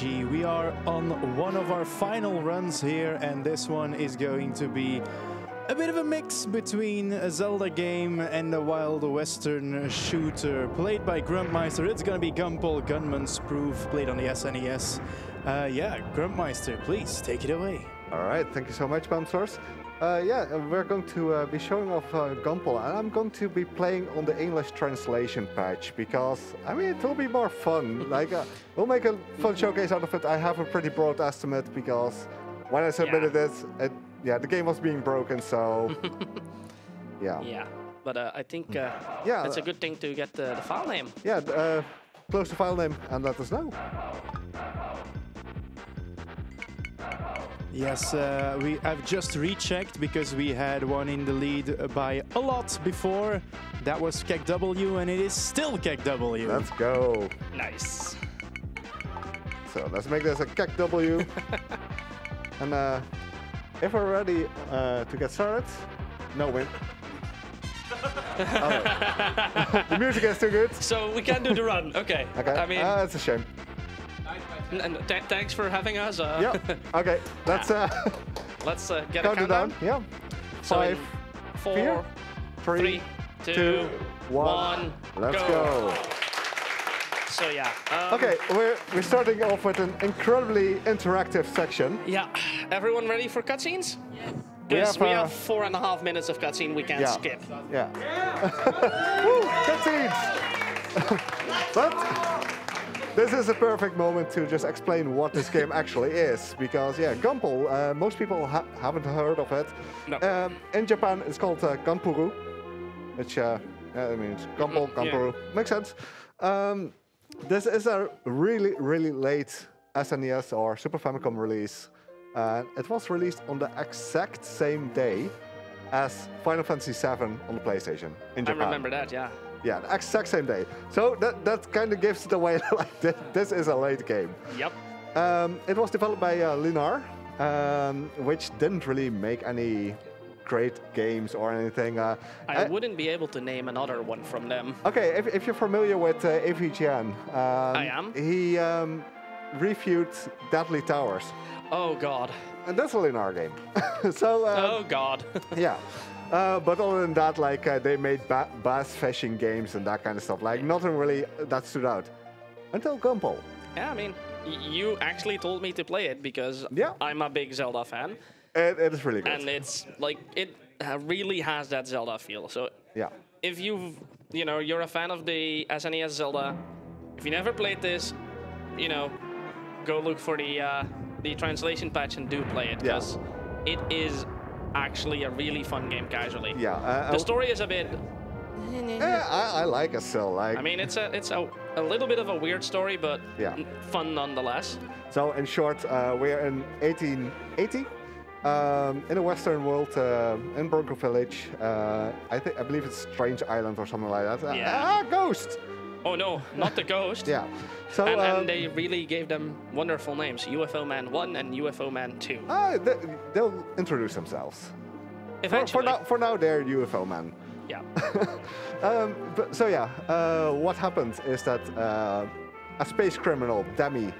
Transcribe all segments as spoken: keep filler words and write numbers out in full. P G. We are on one of our final runs here, and this one is going to be a bit of a mix between a Zelda game and a Wild Western shooter. Played by Grumpmeister, it's going to be Gunple Gunman's Proof, played on the S N E S. Uh, yeah, Grumpmeister, please take it away. All right, thank you so much, Bamsource. Uh, yeah, we're going to uh, be showing off uh, Gunple, and I'm going to be playing on the English translation patch because, I mean, it will be more fun. Like, uh, we'll make a fun showcase out of it. I have a pretty broad estimate because when I submitted yeah. this, it, yeah, the game was being broken, so yeah. Yeah, but uh, I think uh, yeah, that's uh, a good thing to get the, the file name. Yeah, uh, close the file name and let us know. Yes, uh, we, I've just rechecked because we had one in the lead by a lot before. That was KekW, and it is still KekW. Let's go. Nice. So let's make this a KekW. And uh, if we're ready uh, to get started, no win. Oh. The music is too good. So we can do the run. Okay. Okay. I mean, uh, it's a shame. And th thanks for having us. Uh, yep. Okay. Let's uh, let's uh, get count a countdown. Down. Yeah. Five, so four, four, three, three two, two, one. Let's go. go. So yeah. Um, okay, we're we're starting off with an incredibly interactive section. Yeah. Everyone ready for cutscenes? Yes. Yes. We, we have four and a half minutes of cutscene. We can't yeah. skip. Yeah. yeah. Woo! Cutscenes. But this is a perfect moment to just explain what this game actually is, because yeah, Gunple, uh, most people ha haven't heard of it. No. Um, in Japan, it's called uh, Ganpuru, which uh, I mean, it's Gunple, mm-hmm. Ganpuru, yeah. makes sense. Um, this is a really, really late S N E S or Super Famicom release. Uh, it was released on the exact same day as Final Fantasy seven on the PlayStation in Japan. I remember that, yeah. Yeah, the exact same day. So that, that kind of gives it away, like this, this is a late game. Yep. Um, it was developed by uh, Linar, um, which didn't really make any great games or anything. Uh, I, I wouldn't be able to name another one from them. Okay, if, if you're familiar with uh, A V G N. Um, I am. He um, reviewed Deadly Towers. Oh, God. And that's a Linar game. So. Um, oh, God. Yeah. Uh, but other than that, like uh, they made ba bass fishing games and that kind of stuff. Like nothing really that stood out until Gunple. Yeah, I mean, you actually told me to play it because yeah. I'm a big Zelda fan. It, it is really good. And it's like it really has that Zelda feel. So yeah, if you've you know you're a fan of the S N E S Zelda, if you never played this, you know, go look for the uh, the translation patch and do play it because yeah. it is actually a really fun game casually. Yeah. Uh, the story is a bit. Yeah, I, I like it still. Like. I mean, it's a it's a, a little bit of a weird story, but yeah. fun nonetheless. So in short, uh, we're in eighteen eighty um, in a Western world uh, in Bronco Village. Uh, I think I believe it's Strange Island or something like that. Yeah. Ah, ghost. Oh no, not the ghost. Yeah. So and, um, and they really gave them wonderful names: U F O Man one and U F O Man two. Ah, they, they'll introduce themselves. Eventually. For, for now, for now they're U F O Man. Yeah. um, but, so yeah, uh, what happens is that uh, a space criminal, Demi,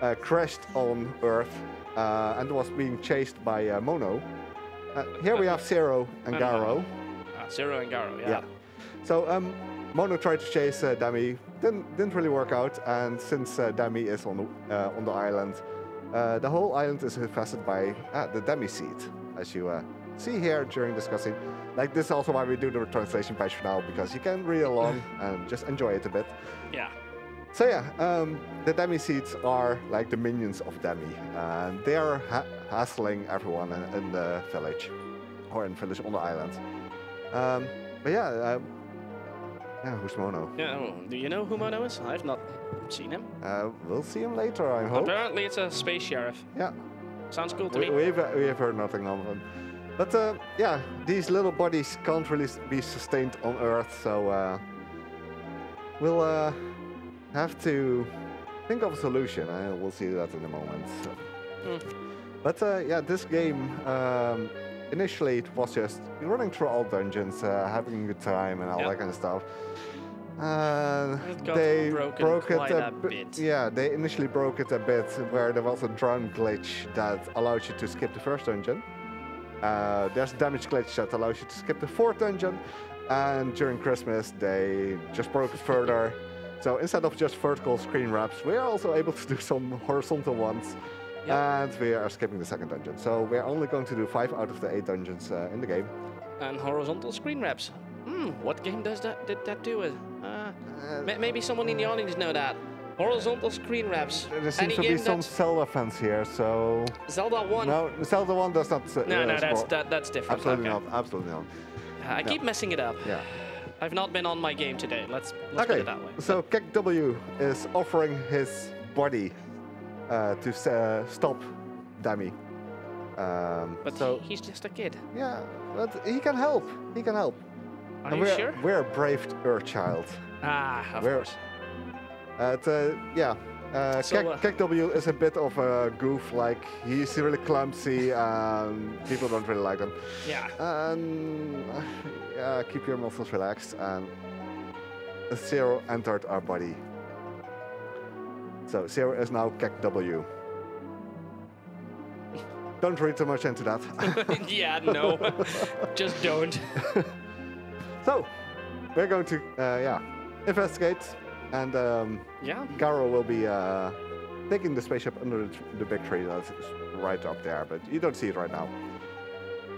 uh, crashed on Earth uh, and was being chased by uh, Mono. Uh, here we have Zero and Garo. Uh, Zero and Garo. Yeah. yeah. So. Um, Mono tried to chase uh, Demi, didn't, didn't really work out, and since uh, Demi is on the, uh, on the island, uh, the whole island is infested by uh, the Demi Seed, as you uh, see here during discussing. Like, this is also why we do the translation patch for now, because you can read along and just enjoy it a bit. Yeah. So yeah, um, the Demi Seeds are like the minions of Demi, and they are ha hassling everyone in, in the village, or in village on the island. Um, but yeah. Uh, Yeah, who's Mono? Yeah, do you know who Mono is? I've not seen him. Uh, we'll see him later, I hope. Apparently it's a space sheriff. Yeah. Sounds cool to we, me. We've, uh, we've heard nothing of him. But uh, yeah, these little bodies can't really be sustained on Earth, so uh, we'll uh, have to think of a solution. Uh, we'll see that in a moment. So. Mm. But uh, yeah, this game, um, initially it was just running through all dungeons, uh, having a good time and all yep. that kind of stuff. Uh, they broke it a, a bit. Yeah, they initially broke it a bit where there was a drone glitch that allowed you to skip the first dungeon. Uh, there's a damage glitch that allows you to skip the fourth dungeon. And during Christmas, they just broke it further. So instead of just vertical screen wraps, we are also able to do some horizontal ones. Yep. And we are skipping the second dungeon. So we're only going to do five out of the eight dungeons uh, in the game. And horizontal screen wraps. Hmm, what game does that did that do it? Uh, maybe someone in the audience know that. Horizontal screen wraps. There seems Any to be some Zelda fans here, so... Zelda one? No, Zelda one does not... Uh, no, no, that's, that, that's different. Absolutely okay. not, absolutely not. Uh, I no. keep messing it up. Yeah. I've not been on my game today, let's, let's okay. put it that way. So KekW is offering his body uh, to uh, stop Demi. Um, but so he's just a kid. Yeah, but he can help, he can help. Are and you we're, sure? We're a brave Earthchild. Ah, of we're, course. Uh, uh, yeah, uh, so, Kek, uh, KekW is a bit of a goof, like he's really clumsy, um, people don't really like him. Yeah. Um, yeah, keep your muscles relaxed, and Zero entered our body. So Zero is now KekW. Don't read too much into that. Yeah, no, just don't. So, we're going to, uh, yeah, investigate, and um, yeah. Garo will be uh, taking the spaceship under the, the big tree that's right up there, but you don't see it right now.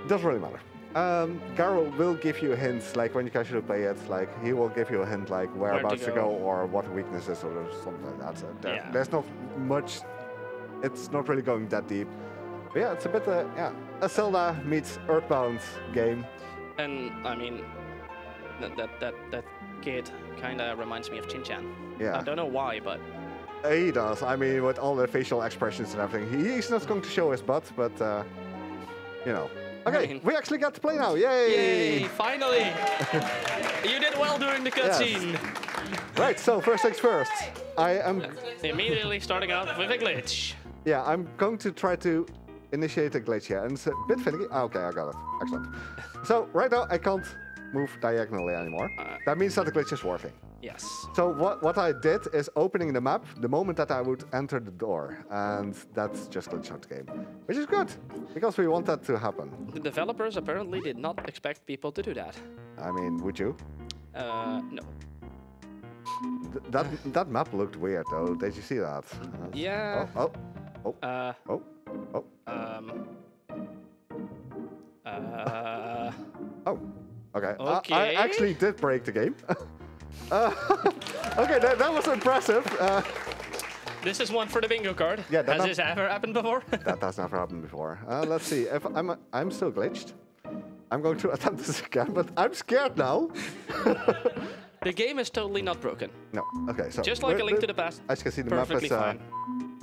Doesn't really matter. Um, Garo will give you hints, like when you casually play it, like he will give you a hint, like whereabouts where to, go. to go or what weaknesses or something like that. So there, yeah. There's not much. It's not really going that deep. But yeah, it's a bit, uh, yeah, a Zelda meets Earthbound game. And I mean. That, that that that kid kind of reminds me of Chin Chan. Yeah. I don't know why, but he does. I mean, with all the facial expressions and everything, he's not going to show his butt, but uh, you know. Okay, I mean, we actually got to play now! Yay! Yay! Finally, you did well during the cutscene. Yes. Right. So first things first, I am immediately starting out with a glitch. Yeah, I'm going to try to initiate a glitch here, and it's a bit finicky. Oh, okay, I got it. Excellent. So right now I can't move diagonally anymore. Uh, that means that the glitch is working. Yes. So what what I did is opening the map the moment that I would enter the door, and that's just glitched out the game, which is good because we want that to happen. The developers apparently did not expect people to do that. I mean, would you? Uh, no. Th that that map looked weird though. Did you see that? Yeah. Oh. Oh. Oh. Uh, oh. Oh. Um. Uh. Oh. Okay, okay. I, I actually did break the game. uh, okay, that, that was impressive. Uh, this is one for the bingo card. Yeah, that has this ever happened before? That has never happened before. Uh, let's see. If I'm I'm still glitched. I'm going to attempt this again, but I'm scared now. The game is totally not broken. No. Okay, so just like A Link to the Past. As you can see, the map is. Uh,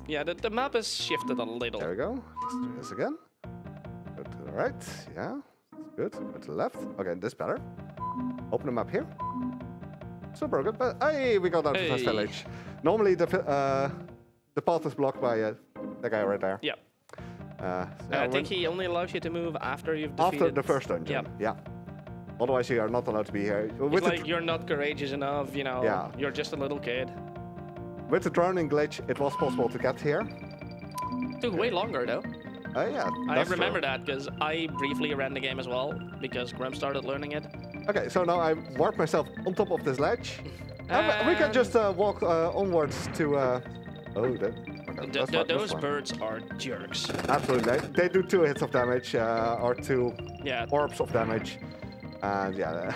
yeah, the, the map is shifted a little. There we go. Let's do this again. Go to the right. Yeah. Good, go to the left. Okay, this better. Open the map here. Still broken, but hey, we got out hey. of the village. Normally the uh, the path is blocked by uh, the guy right there. Yeah. Uh, so I think he only allows you to move after you've defeated... After the first dungeon, yeah. yeah. Otherwise you are not allowed to be here. With it's like you're not courageous enough, you know, yeah. you're just a little kid. With the drowning glitch, it was possible to get here. It took way longer though. Uh, yeah, I remember true. that because I briefly ran the game as well because Graham started learning it. Okay, so now I warped myself on top of this ledge. And we can just uh, walk uh, onwards to. Uh... Oh, that. Okay, th th those birds are jerks. Absolutely, they do two hits of damage uh, or two yeah. orbs of damage, and yeah,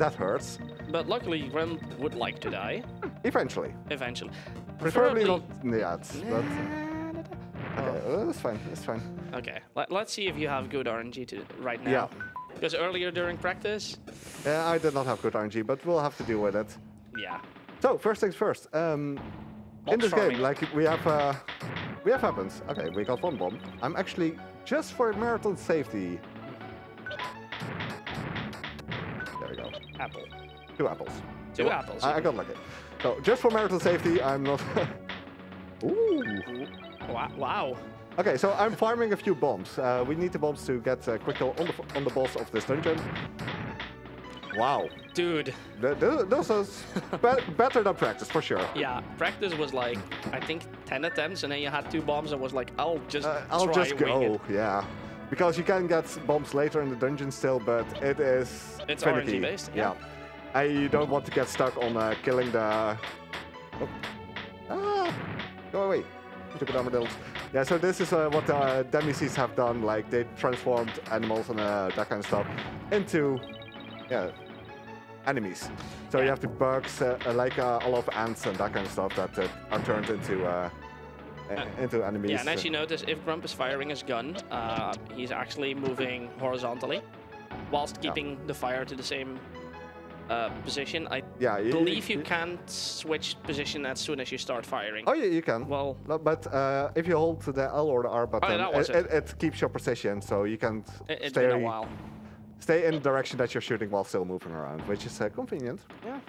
that hurts. But luckily, Graham would like to die. Eventually. Eventually. Preferably, Preferably not yet. But, uh... Okay, oh. that's fine, that's fine. Okay, Let, let's see if you have good R N G to, right now. Yeah. Because earlier during practice... Yeah, I did not have good R N G, but we'll have to deal with it. Yeah. So, first things first. Um, in this farming. game, like, we have uh, we have weapons. Okay, we got one bomb. I'm actually, just for marathon safety... There we go. Apple. Two apples. Two well, apples. I, I got lucky. So, just for marathon safety, I'm not... Ooh. Wow. Okay, so I'm farming a few bombs. Uh, we need the bombs to get a uh, quick kill on the, on the boss of this dungeon. Wow. Dude. This is be better than practice, for sure. Yeah, practice was like, I think, ten attempts, and then you had two bombs and was like, I'll just uh, I'll try just go, it. yeah. Because you can get bombs later in the dungeon still, but it is It's finicky. R N G based, yeah. yeah. I don't want to get stuck on uh, killing the... Oh. Ah! Go away. Yeah, so this is uh, what the uh, Demi Seeds have done. Like, they transformed animals and uh, that kind of stuff into, yeah, enemies. So yeah. you have the bugs, uh, like uh, a lot of ants and that kind of stuff that uh, are turned into uh, uh, into enemies. Yeah, and as you notice, if Grump is firing his gun, uh, he's actually moving horizontally, whilst keeping yeah. the fire to the same Uh, position. I yeah, you, believe you, you, you can't switch position as soon as you start firing. Oh, yeah, you can. Well, no, but uh, if you hold the L or the R button, oh, yeah, it, it. It, it keeps your position, so you can it, stay, a while. stay in the direction that you're shooting while still moving around, which is uh, convenient. Yeah.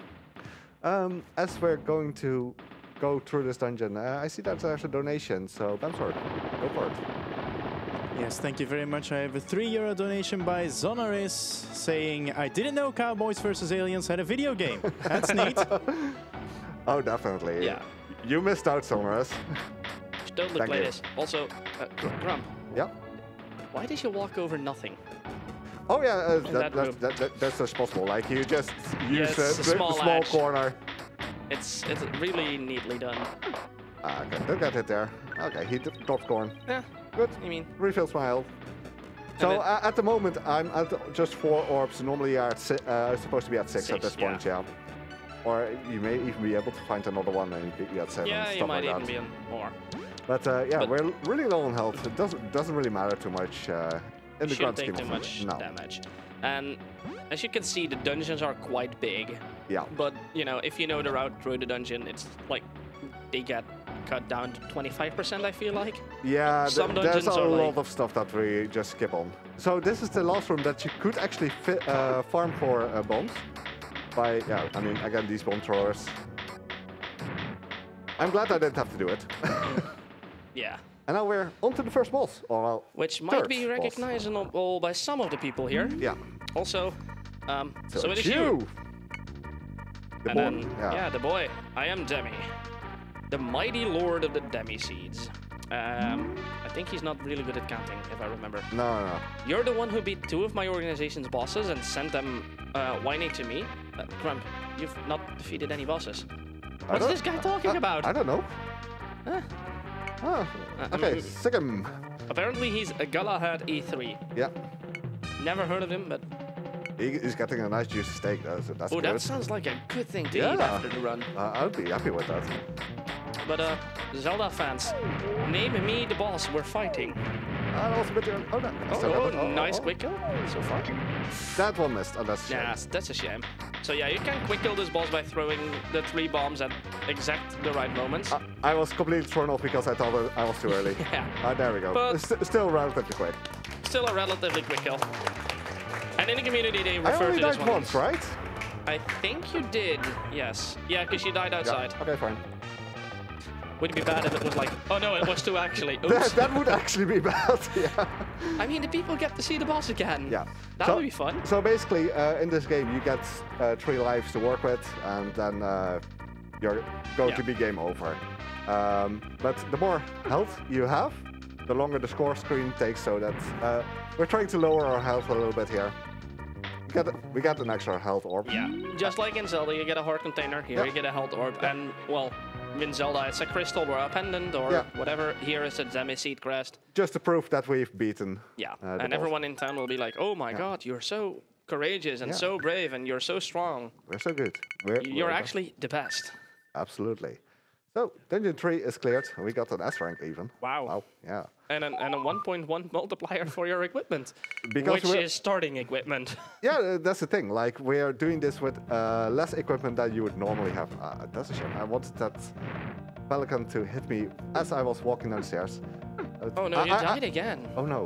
Um, as we're going to go through this dungeon, uh, I see that there's a donation, so Bamford, go for it. Yes, thank you very much. I have a three euro donation by Zonaris saying, I didn't know Cowboys versus Aliens had a video game. That's neat. Oh, definitely. Yeah. You missed out, Zonaris. Should totally thank play you. this. Also, uh, Grump. Yeah? Why did you walk over nothing? Oh, yeah, uh, that, that that, that, that, that's just possible. Like, you just use yeah, uh, the small, small corner. It's, it's really neatly done. Ah, okay, don't get hit there. Okay, he dropped corn. Yeah. Good. I mean, refill smile. So then, uh, at the moment, I'm at just four orbs. Normally, you're si uh, supposed to be at six, six at this point, yeah. yeah. Or you may even be able to find another one and be at seven. Yeah, stuff you might like even that. be on more. But uh, yeah, but we're really low on health. It doesn't doesn't really matter too much uh, in the grand scheme of things. Shouldn't take too much no. damage. And as you can see, the dungeons are quite big. Yeah. But you know, if you know the route through the dungeon, it's like they get cut down to twenty-five percent, I feel like. Yeah, Some th there's a lot like... of stuff that we just skip on. So this is the last room that you could actually fit, uh, farm for uh, bombs. By, yeah, I mean, again, these bomb throwers. I'm glad I didn't have to do it. Yeah. And now we're on to the first boss. Or, well, Which might be recognizable boss. by some of the people here. Yeah. Also, um, so, so it is you. you. The and boy. Then, yeah. yeah, the boy. I am Demi. The mighty lord of the Demi Seeds. Um, I think he's not really good at counting, if I remember. No, no, no. You're the one who beat two of my organization's bosses and sent them uh, whining to me. Uh, Grump, you've not defeated any bosses. I What's this guy talking I, I, about? I don't know. Huh? Ah, uh, okay, um, sick him. Apparently he's a Galahad E three. Yeah. Never heard of him, but... He, he's getting a nice juicy steak, though, so that's Oh, good. that sounds like a good thing to yeah. eat after the run. Uh, I'd be happy with that. But uh, Zelda fans, name me the boss we're fighting. And also, but oh, no. oh, so oh, oh, nice oh. quick kill so far. That one missed, and that's a shame. Yeah, that's a shame. So yeah, you can quick kill this boss by throwing the three bombs at exact the right moments. Uh, I was completely thrown off because I thought I was too early. yeah. Uh, there we go. But St still relatively quick. Still a relatively quick kill. And in the community, they refer I only to died this one once, right? I think you did. Yes. Yeah, because you died outside. Yeah. Okay, fine. Would be bad if it was like, oh no, it was two actually. Oops. that, that would actually be bad, yeah. I mean, the people get to see the boss again. Yeah. That so, would be fun. So basically, uh, in this game, you get uh, three lives to work with, and then uh, you're going yeah. to be game over. Um, but the more health you have, the longer the score screen takes, so that uh, we're trying to lower our health a little bit here. Get a, we got an extra health orb. Yeah, just like in Zelda, you get a heart container. Here yeah. you get a health orb, yeah. and well, in Zelda, it's a crystal or a pendant or yeah. whatever. Here is a Demi Seed crest. Just to prove that we've beaten. Yeah, uh, and everyone boss. in town will be like, oh my yeah. god, you're so courageous and yeah. so brave and you're so strong. We're so good. We're, you're we're actually best. the best. Absolutely. So, Dungeon three is cleared. We got an S rank even. Wow. Wow, yeah. And an, and a one point one multiplier for your equipment, because which is starting equipment. Yeah, that's the thing. Like, we're doing this with uh, less equipment than you would normally have. Uh, that's a shame. I wanted that pelican to hit me as I was walking downstairs. Uh, oh, no, I, you I, died I, again. Oh, no.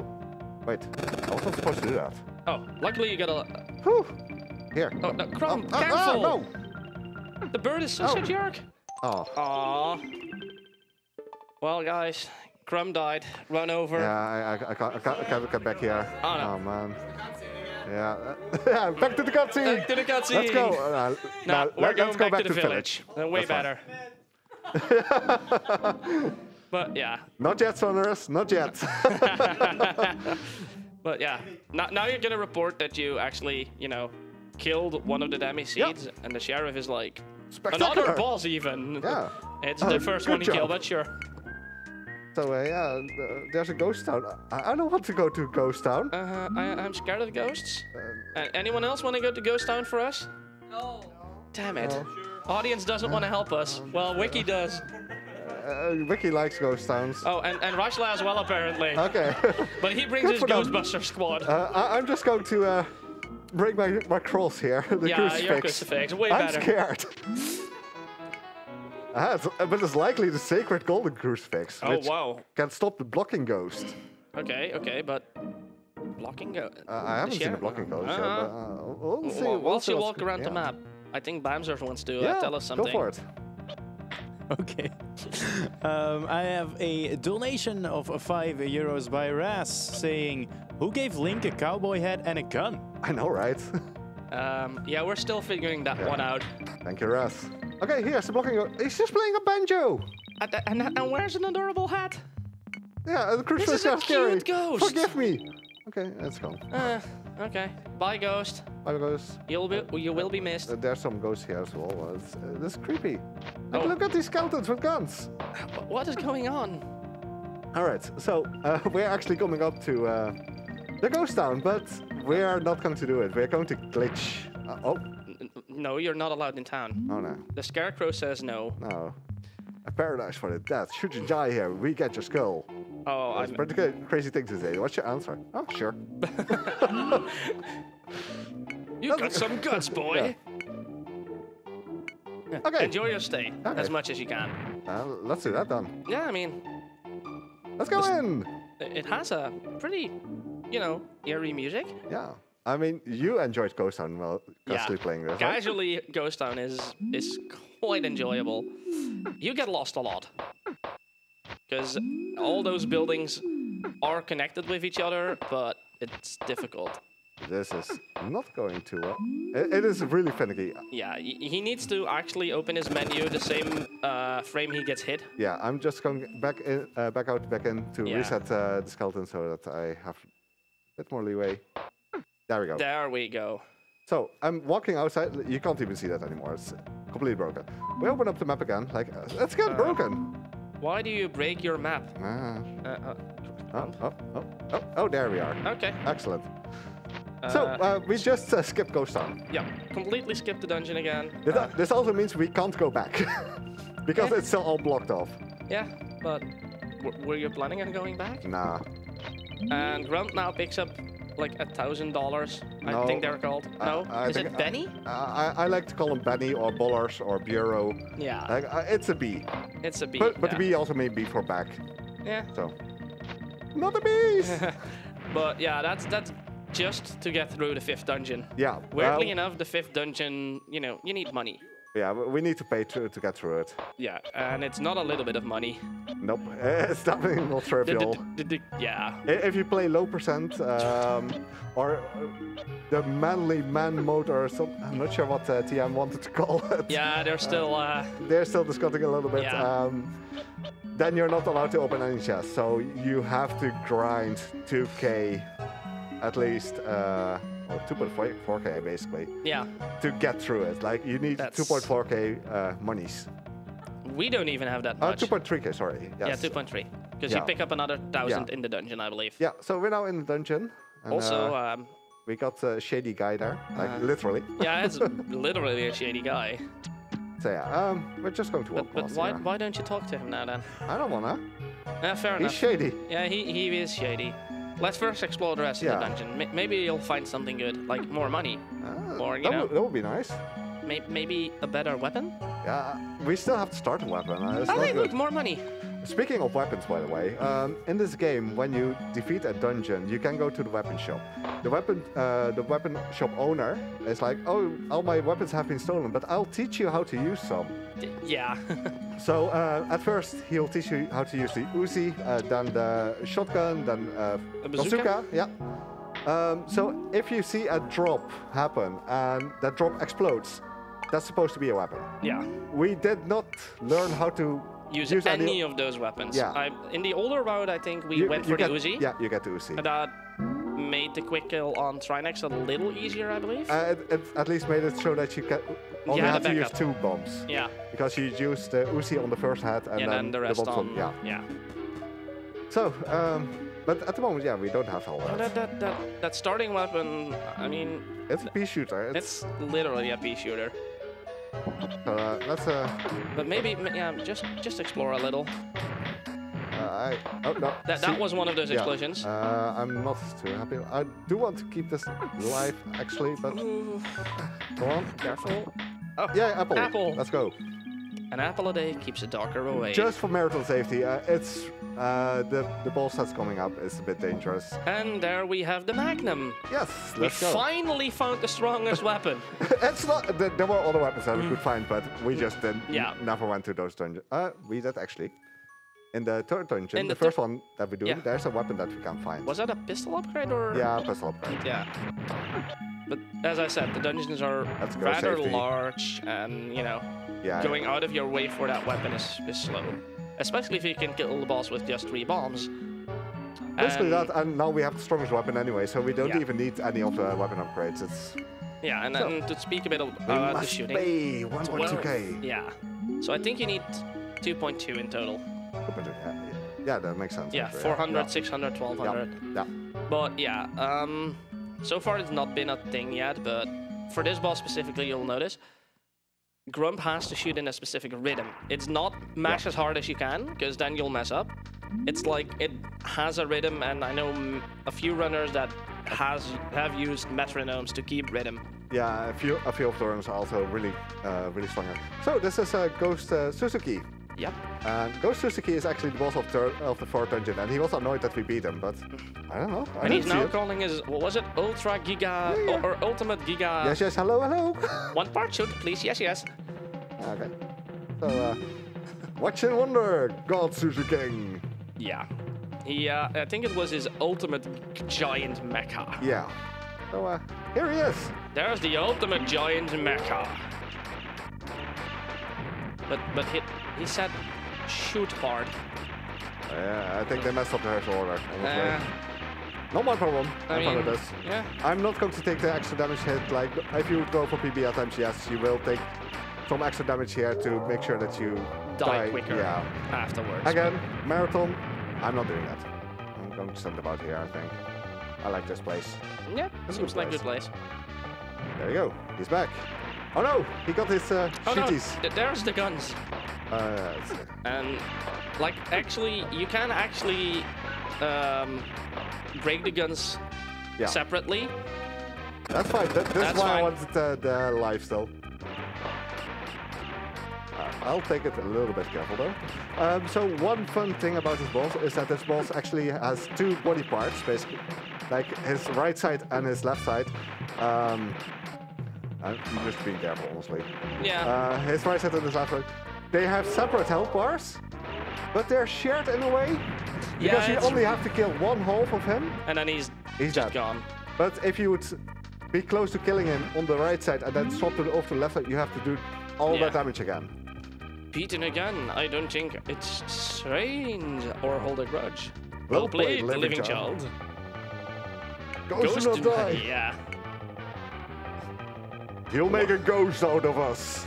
Wait, I wasn't supposed to do that. Oh, luckily you got a... Whew. Here. Oh, no, Crumb, oh, careful. Oh, oh, no. The bird is such oh. a jerk. Oh. Aww. Well, guys, Crumb died. Run over. Yeah, I, I, I, can't, I, can't, I can't get back here. Oh, no. Oh man. Yeah. Yeah, back to the cutscene. Back to the cutscene. Let's go. Uh, nah, no, we're let, going let's back go back to the, to the village. village. Uh, way That's better. But yeah. Not yet, Sonnerus. Not yet. But yeah. Now, now you're gonna report that you actually, you know, killed one of the Demi Seeds, yep. and the sheriff is like, another boss even. Yeah. It's oh, the first one he job. killed, but sure. So uh, yeah, uh, there's a ghost town. I, I don't want to go to ghost town. Uh, I, I'm scared of ghosts. Uh, uh, anyone else want to go to ghost town for us? No. Damn it. No. Audience doesn't uh, want to help us. Well, Wiki does. Uh, Wiki likes ghost towns. Oh, and, and Rajla as well, apparently. Okay. But he brings his Ghostbuster squad. Uh, I, I'm just going to uh, bring my, my cross here. The yeah, crucifix. Your crucifix. Way I'm better. I'm scared. Ah, it's, but it's likely the sacred golden crucifix, oh, which wow. can stop the blocking ghost. Okay, okay, but blocking ghost? Uh, I haven't seen the blocking ghost yet. Uh-huh. uh, we'll we'll, see, we'll, we'll see you walk around yeah. the map. I think Bamser wants to uh, yeah, tell us something. Go for it. Okay. um, I have a donation of five euros by Raz saying, who gave Link a cowboy hat and a gun? I know, right? um, yeah, we're still figuring that yeah. one out. Thank you, Raz. Okay, here's the blocking. He's just playing a banjo. And, and, and where's an adorable hat? Yeah, the crucifix is so scary. Ghost. Forgive me. Okay, let's go. Uh, okay, bye ghost. Bye ghost. You'll be, you will be missed. Uh, there's some ghosts here as well. It's, uh, this is creepy. Oh. Look at these skeletons with guns. What is going on? All right, so uh, we're actually coming up to uh, the ghost town, but we are not going to do it. We're going to glitch. Uh, oh. No, you're not allowed in town. Oh, no. The scarecrow says no. No. A paradise for the dead. Should you die here, we get your skull. Oh, I... That's a pretty crazy thing to say. What's your answer? Oh, sure. You got some guts, boy. Yeah. Okay. Enjoy your stay okay. as much as you can. Uh, let's do that then. Yeah, I mean... Let's go this, in! It has a pretty, you know, eerie music. Yeah. I mean, you enjoyed Ghost Town while casually yeah. playing this, right? Casually, Ghost Town is is quite enjoyable. You get lost a lot. Because all those buildings are connected with each other, but it's difficult. This is not going too well. It, it is really finicky. Yeah, he needs to actually open his menu the same uh, frame he gets hit. Yeah, I'm just going back in, uh, back out, back in to yeah. reset uh, the skeleton so that I have a bit more leeway. There we go. There we go. So I'm walking outside. You can't even see that anymore. It's completely broken. We open up the map again. Like, uh, let's get uh, broken. Why do you break your map? Uh, uh, oh, oh, oh, oh, oh, there we are. Okay. Excellent. Uh, so uh, we just uh, skipped Ghost Town. Yeah, completely skipped the dungeon again. This, uh, this also means we can't go back because yeah. it's still all blocked off. Yeah, but w were you planning on going back? Nah. And Grunt now picks up. Like a thousand dollars, I think they're called. Uh, no, I is it Benny? I, I, I like to call them Benny or Bollars or Bureau. Yeah, like, uh, it's a B. It's a B. But, but yeah. the B also may be for back. Yeah. So, not a beast. But yeah, that's that's just to get through the fifth dungeon. Yeah. Weirdly well, enough, the fifth dungeon, you know, you need money. Yeah, we need to pay to to get through it. Yeah, and it's not a little bit of money. Nope, it's definitely not trivial. Yeah. If you play low percent um, or the manly man mode or something, I'm not sure what uh, T M wanted to call it. Yeah, they're still. Uh, uh, they're still discussing a little bit. Yeah. Um, then you're not allowed to open any chests, so you have to grind two K at least. Uh, Well, two point four K basically. Yeah. To get through it, like you need two point four K uh, monies. We don't even have that much. Uh, two point three K, sorry. Yes. Yeah, two point three. Because yeah. you pick up another thousand yeah. in the dungeon, I believe. Yeah. So we're now in the dungeon. And, also, uh, um, we got a shady guy there, like uh, literally. Yeah, it's literally a shady guy. So yeah, um, we're just going to walk. But, but why, why don't you talk to him now then? I don't wanna. Uh, fair He's enough. He's shady. Yeah, he he is shady. Let's first explore the rest yeah. of the dungeon. M maybe you'll find something good, like more money. Uh, or, you that, know, would, that would be nice. May maybe a better weapon? Yeah, we still have to start a weapon. Uh, oh, wait, look, more money. Speaking of weapons, by the way, um, in this game, when you defeat a dungeon, you can go to the weapon shop. The weapon uh, the weapon shop owner is like, oh, all my weapons have been stolen, but I'll teach you how to use some. Yeah. So uh, at first, he'll teach you how to use the Uzi, uh, then the shotgun, then uh, bazooka. bazooka. Yeah. Um, so if you see a drop happen and that drop explodes, that's supposed to be a weapon. Yeah. We did not learn how to use, use any, any of those weapons. Yeah. I, in the older route, I think we you, went you for get, the Uzi. Yeah, you get the Uzi. And that made the quick kill on Trinex a little easier, I believe. Uh, it, it at least made it so that you can only yeah, have to use two bombs. Yeah. Because you used the Uzi on the first head and, and then, then the rest the bombs on, on. Yeah. Yeah. So, um, but at the moment, yeah, we don't have all that. That, that, that, that starting weapon, I mean... It's a pea shooter. It's, it's literally a pea shooter. Uh, that's a... But maybe, yeah, just just explore a little. Uh, I, oh, no. That, that was one of those yeah. explosions. Uh, I'm not too happy. I do want to keep this live, actually, but... Ooh. Come on. Careful. Oh, yeah, apple. Apple. Let's go. An apple a day keeps the darker away. Just for marital safety, uh, it's... Uh, the, the ball that's coming up is a bit dangerous. And there we have the Magnum. Yes, let's we go. We finally found the strongest weapon. It's not... The, there were other weapons that mm. we could find, but we just didn't, yeah. never went to those dungeons. Uh, we did, actually. In the third dungeon, In the, the first one that we do, yeah. there's a weapon that we can't find. Was that a pistol upgrade or...? Yeah, a pistol upgrade. Yeah. But as I said, the dungeons are rather safety. large and, you know, yeah, going yeah. out of your way for that weapon is, is slow. Especially if you can kill the boss with just three bombs. Basically and that, and now we have the strongest weapon anyway, so we don't yeah. even need any of the weapon upgrades. It's yeah, and then so to speak a bit about uh, the shooting. one point two K. Yeah. So I think you need two point two in total. Yeah, yeah, that makes sense. Yeah, actually. four hundred, yeah. six hundred, twelve hundred. Yeah. yeah. But yeah, um, so far it's not been a thing yet, but for this boss specifically, you'll notice Grump has to shoot in a specific rhythm. It's not mash yeah. as hard as you can, because then you'll mess up. It's like it has a rhythm, and I know m a few runners that has have used metronomes to keep rhythm. Yeah, a few a few of the runners are also really uh, really strong. So this is uh, Ghost uh, Suzuki. Yeah. And Ghost Suzuki is actually the boss of, of the fourth dungeon, and he was annoyed that we beat him, but I don't know. I and he's now it. calling his, what was it, Ultra Giga, yeah, yeah. or Ultimate Giga? Yes, yes, hello, hello. One part shoot, please, yes, yes. Okay. So, uh, watch and wonder, God Suzuki. Yeah. He, uh, I think it was his Ultimate Giant Mecha. Yeah. So, uh, here he is. There's the Ultimate Giant Mecha. But, but hit. He said, shoot hard. Uh, yeah, I think they messed up the rehearsal order. Uh, not my problem. I mean, this. Yeah. I'm not going to take the extra damage hit. Like, if you go for P B at times, yes, you will take some extra damage here to make sure that you die, die quicker yeah. afterwards. Again, marathon, I'm not doing that. I'm going to send about here, I think. I like this place. Yeah, this seems like a good place. There you go. He's back. Oh no, he got his uh, oh, shooties. No. There's the guns. Uh, and like actually you can actually um, break the guns yeah. separately. That's fine. Th this is why fine. I wanted the, the lifestyle. Uh, I'll take it a little bit careful though. Um, so one fun thing about this boss is that this boss actually has two body parts basically, like his right side and his left side. Um, I'm just being careful honestly. Yeah. Uh, his right side and his left side. They have separate health bars, but they're shared in a way because yeah, you only have to kill one half of him, and then he's he's just gone. But if you would be close to killing him on the right side and then swap it off to the left side, you have to do all yeah. that damage again. Beaten again. I don't think it's strange or hold a grudge. Well, well played, played, living, living child. child. Ghost, ghost do not die. Yeah. He'll make a ghost out of us.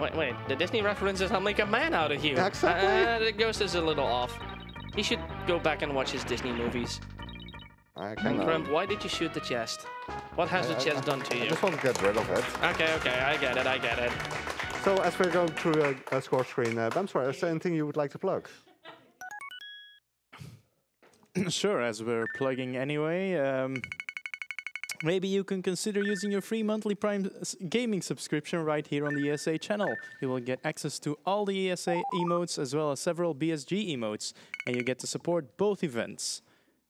Wait, wait, the Disney references, I'll make a man out of you. Exactly. Uh, the ghost is a little off. He should go back and watch his Disney movies. I can Grump, why did you shoot the chest? What has I, the chest I, done to I you? I just want to get rid of it. Okay, okay, I get it, I get it. So, as we're going through a, a score screen, uh, Bamswar, is there anything you would like to plug? Sure, as we're plugging anyway, um... maybe you can consider using your free monthly Prime gaming subscription right here on the E S A channel. You will get access to all the E S A emotes as well as several B S G emotes, and you get to support both events.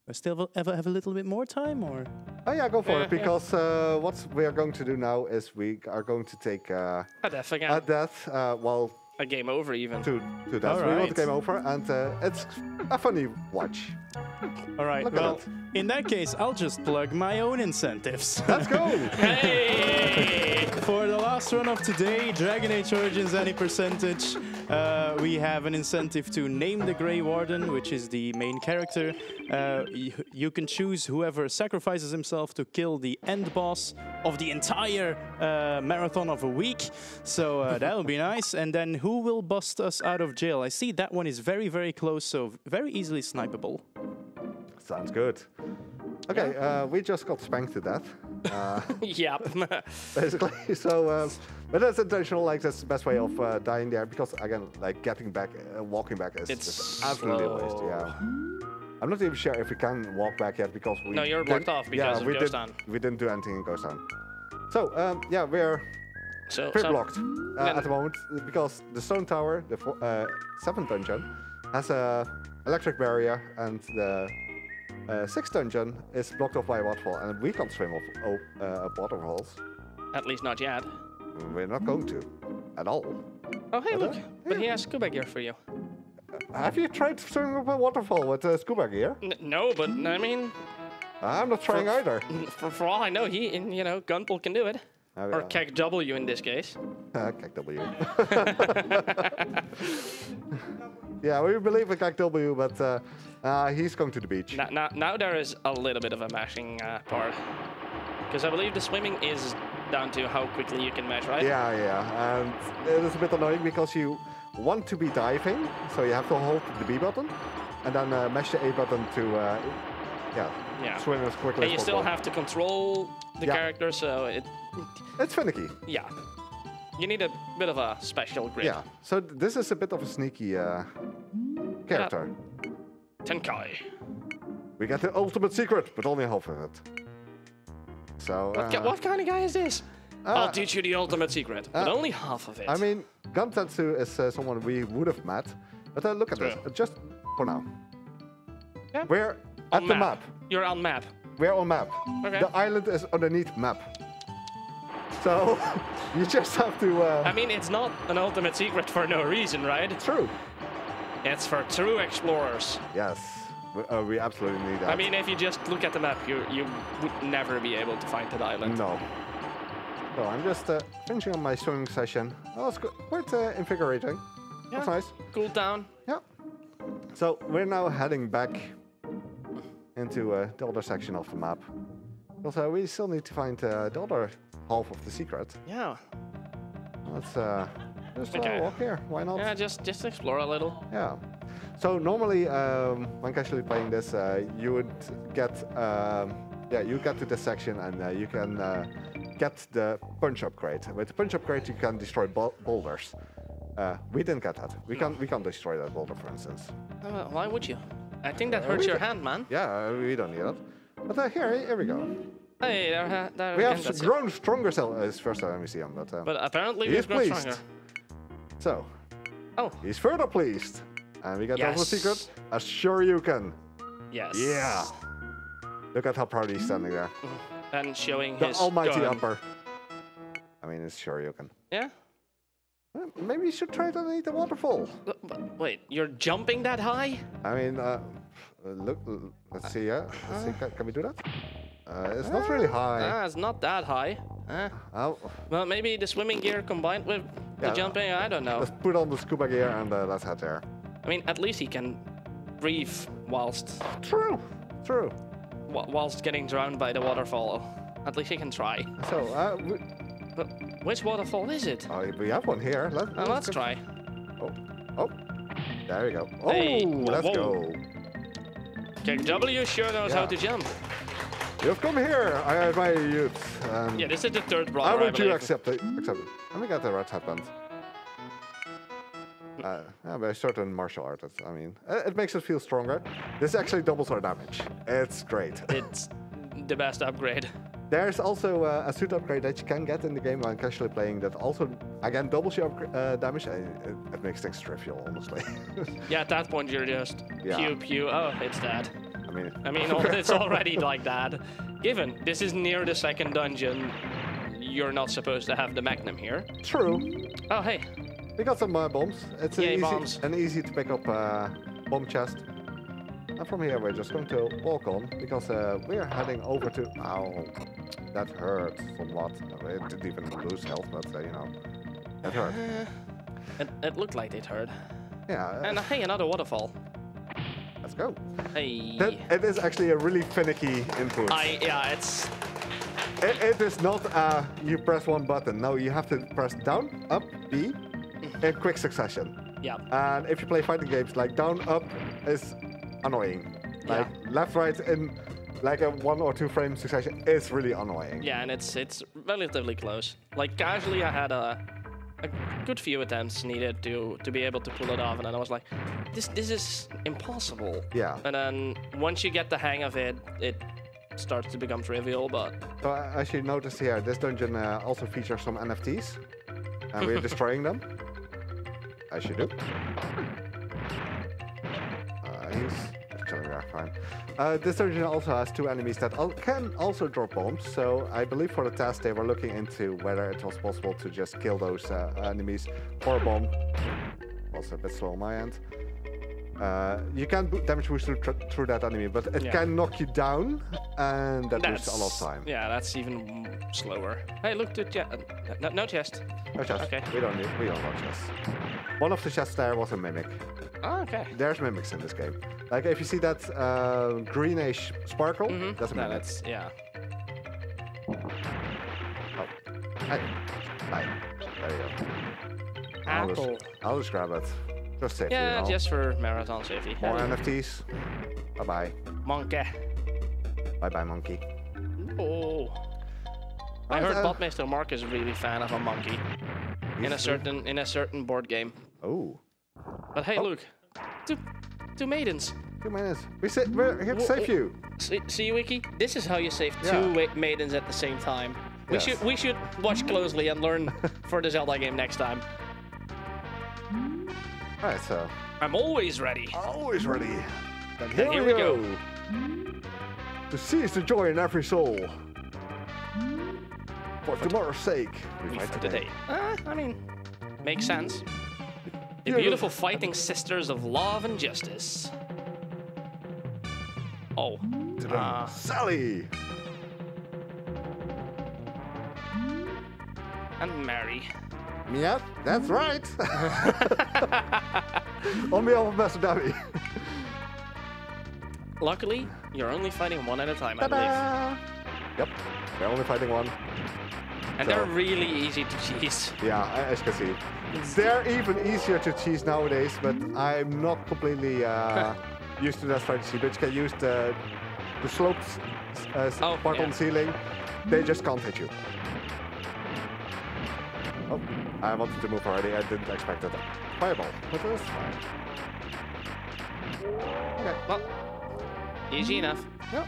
We still ever have a little bit more time, or? Oh yeah, go for yeah, it. Because yeah. uh, what we are going to do now is we are going to take uh, a death again. A death uh, while a game over even. Two, two deaths. Right. We want a game over, and uh, it's a funny watch. All right. Look well, that. in that case, I'll just plug my own incentives. Let's go! Hey! For the last run of today, Dragon Age Origins Any%, uh, we have an incentive to name the Grey Warden, which is the main character. Uh, you, you can choose whoever sacrifices himself to kill the end boss of the entire uh, marathon of a week. So uh, that would be nice. And then who will bust us out of jail? I see that one is very, very close, so very easily snipeable. Sounds good. Okay, yeah. uh, we just got spanked to death. Uh, yep. Basically, so, um, but that's intentional. Like that's the best way of uh, dying there, because again, like getting back, uh, walking back is it's just absolutely slow. a waste. Yeah. I'm not even sure if we can walk back yet because we. No, you're blocked off because yeah, of Ghost Town. We didn't do anything in Ghost Town. So um, yeah, we're so, pretty so blocked uh, at the moment because the Stone Tower, the uh, seventh dungeon, has a electric barrier, and the uh, sixth dungeon is blocked off by a waterfall, and we can't swim off oh, uh, waterfalls. At least not yet. We're not going to, at all. Oh hey, at look! Yeah. But he has scuba gear for you. Have you tried swimming up a waterfall with uh, scuba gear? N no, but I mean... I'm not trying for, either. For, for all I know, he, you know, Gunple can do it. Oh, yeah. Or Kek W in this case. Uh, Kek W. Yeah, we believe in Kek W, but uh, uh, he's going to the beach. Now, now, now there is a little bit of a mashing uh, part. Because I believe the swimming is down to how quickly you can mash, right? Yeah, yeah. And it is a bit annoying because you... want to be diving, so you have to hold the B button and then uh, mash the A button to uh, yeah, yeah. swim as quickly and as possible. And you still have to control the yeah. character, so it, it... It's finicky. Yeah. You need a bit of a special grip. Yeah, so this is a bit of a sneaky uh, character. Uh, Tenkai. We get the ultimate secret, but only half of it. So... Uh, what, what kind of guy is this? Uh, I'll teach you the ultimate secret, uh, but only half of it. I mean, Ganpuru is uh, someone we would have met, but uh, look at True. this, uh, just for now. Yeah. We're on at map. the map. You're on map. We're on map. Okay. The island is underneath map. So, you just have to... Uh... I mean, it's not an ultimate secret for no reason, right? True. It's for true explorers. Yes. We, uh, we absolutely need that. I mean, if you just look at the map, you, you would never be able to find that island. No. So I'm just uh, finishing on my swimming session. Oh, it's quite uh, invigorating. Yeah. That's nice. Cooled down. Yeah. So we're now heading back into uh, the other section of the map. Also, we still need to find uh, the other half of the secret. Yeah. Let's uh, just okay. uh, walk here. Why not? Yeah, just just explore a little. Yeah. So normally, um, when casually playing this, uh, you would get um, yeah, you get to this section and uh, you can. Uh, Get the punch upgrade. With the punch upgrade, you can destroy boulders. Uh, we didn't get that. We can't. We can't destroy that boulder, for instance. Uh, why would you? I think that hurts uh, your hand, man. Yeah, we don't need it. But uh, here, here we go. Hey, there, uh, there we have grown it. stronger. Cell is first time we see him, but. Um, but apparently he's grown pleased. stronger. So. Oh. He's further pleased, and we got yes. the secret. As sure you can. Yes. Yeah. Look at how proud he's standing there. Mm. And showing the his almighty gun. upper. I mean, it's Shoryuken. Yeah? Well, maybe you should try it underneath the waterfall. L but wait, you're jumping that high? I mean, uh, look, let's see. Yeah, let's see. Can, can we do that? Uh, it's uh, not really high. Uh, it's not that high. Uh, oh. Well, maybe the swimming gear combined with yeah, the jumping, uh, I don't know. Let's put on the scuba gear and uh, let's head there. I mean, at least he can breathe whilst... True, true. Whilst getting drowned by the waterfall. At least he can try. So, uh, we... but which waterfall is it? Oh, we have one here. Let, uh, let's let's go. try. Oh, oh, there we go. Oh, hey. let's Whoa. go. K W sure knows yeah. how to jump. You've come here. I admire you. Um, yeah, this is the third brother. How would you accept it? Accept it. And we got the red headband. Uh, yeah, by a certain martial artist. I mean, it, it makes us feel stronger. This actually doubles our damage. It's great. It's the best upgrade. There's also uh, a suit upgrade that you can get in the game when casually playing that also, again, doubles your uh, damage. It, it makes things trivial, honestly. Yeah, at that point you're just yeah. pew pew. Oh, it's that. I mean, I mean, it's already like that. Given this is near the second dungeon, you're not supposed to have the Magnum here. True. Oh hey. We got some uh, bombs. It's an, Yay, easy, bombs. an easy to pick up uh, bomb chest. And from here we're just going to walk on, because uh, we're heading over to... Ow, that hurt somewhat. It didn't even lose health, but uh, you know, that hurt. Uh, it, it looked like it hurt. Yeah. Uh, and uh, hey, another waterfall. Let's go. Hey. That, it is actually a really finicky input. I, yeah, it's... It, it is not uh, you press one button. No, you have to press down, up, B in quick succession. Yeah. And if you play fighting games, like down, up is annoying. Like yeah. left, right in like a one or two frame succession is really annoying. Yeah, and it's it's relatively close. Like casually I had a, a good few attempts needed to to be able to pull it off, and then I was like, this this is impossible. Yeah. And then once you get the hang of it, it starts to become trivial, but... So as you notice here, this dungeon uh, also features some N F Ts, and we're destroying them. As you do. Uh, he's chilling there, fine. Uh, this dungeon also has two enemies that al can also drop bombs, so I believe for the test they were looking into whether it was possible to just kill those uh, enemies for a bomb. Also a bit slow on my end. Uh, you can damage boost through, through that enemy, but it yeah. can knock you down, and that that's, boosts a lot of time. Yeah, that's even slower. Hey, look, to uh, no, no chest. No chest. Okay. We don't need. We don't want chests. One of the chests there was a mimic. Oh, okay. There's mimics in this game. Like if you see that uh, greenish sparkle, mm-hmm. that's a mimic. No, that's, yeah. Oh, hey, hi. There you go. Apple. I'll just, I'll just grab it. Just safety, yeah, you know. Just for marathon safety. More yeah. N F Ts. Bye bye. Monkey. Bye bye, monkey. Oh. I, I heard uh, Botmeister Mark is really fan of a monkey. In a certain in a certain board game. Oh. But hey, oh. Luke. Two, two maidens. Two maidens. We sit, we're here to save you. See, see, Wiki? This is how you save yeah. two maidens at the same time. We yes. should we should watch closely and learn for the Zelda game next time. Alright, so... I'm always ready. Always ready. Then here, then here we go. go. To seize the joy in every soul. For, for tomorrow's sake. We fight today. today. Uh, I mean, makes sense. The yeah, beautiful look. fighting sisters of love and justice. Oh. Uh, Sally! And Mary. Yeah, that's right. On behalf of Masademi. Luckily, you're only fighting one at a time, I believe. Yep, they're only fighting one. And so. They're really easy to cheese. Yeah, as you can see. They're even easier to cheese nowadays, but I'm not completely uh, used to that strategy. But you can use the, the sloped uh, oh, part yeah. on the ceiling. They just can't hit you. Oh, I wanted to move already. I didn't expect it. Fireball. But that's fine. Okay. Well, easy enough. Yep.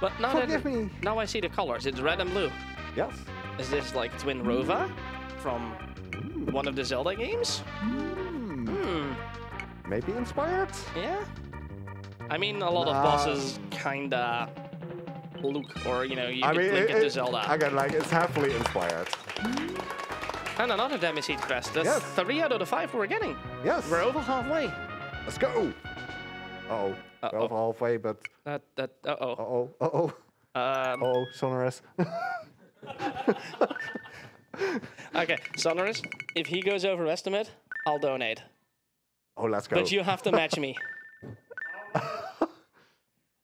But now Forgive that, me. Now I see the colors. It's red and blue. Yes. Is this like Twin Rova from mm. one of the Zelda games? Mm. Hmm. Maybe inspired? Yeah. I mean, a lot uh, of bosses kinda look, or you know, you I could mean, link it, it to Zelda. Again, like it's heavily inspired. And another Demi Seed quest. That's yes. three out of the five we're getting. Yes. We're over halfway. Let's go. Uh-oh. Uh-oh. We're over halfway, but... That, that, uh-oh. Uh-oh. Uh-oh. Um, uh-oh. Sonorous. Okay. Sonorous, if he goes over estimate, I'll donate. Oh, let's go. But you have to match me.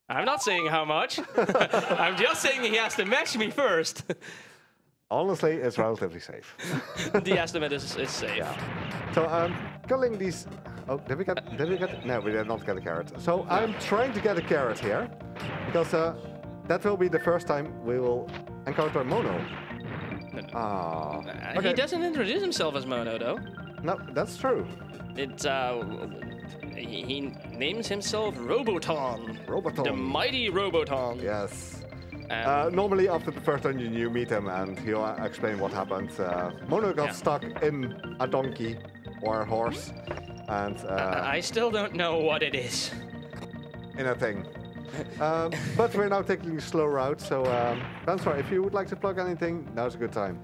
I'm not saying how much. I'm just saying he has to match me first. Honestly, it's relatively safe. The estimate is, is safe. Yeah. So I'm um, killing these. Oh, did we get? Did we get? No, we did not get a carrot. So I'm trying to get a carrot here, because uh, that will be the first time we will encounter Mono. No, no. Ah. Uh, okay. He doesn't introduce himself as Mono, though. No, that's true. It's uh, he, he names himself Roboton. Roboton. The mighty Roboton. Yes. Um, uh, normally, after the first dungeon, you meet him and he'll explain what happened. Uh, Mono got yeah. stuck in a donkey or a horse, and uh, uh, I still don't know what it is. In a thing. um, but we're now taking a slow route, so um, Benspar, if you would like to plug anything, now's a good time.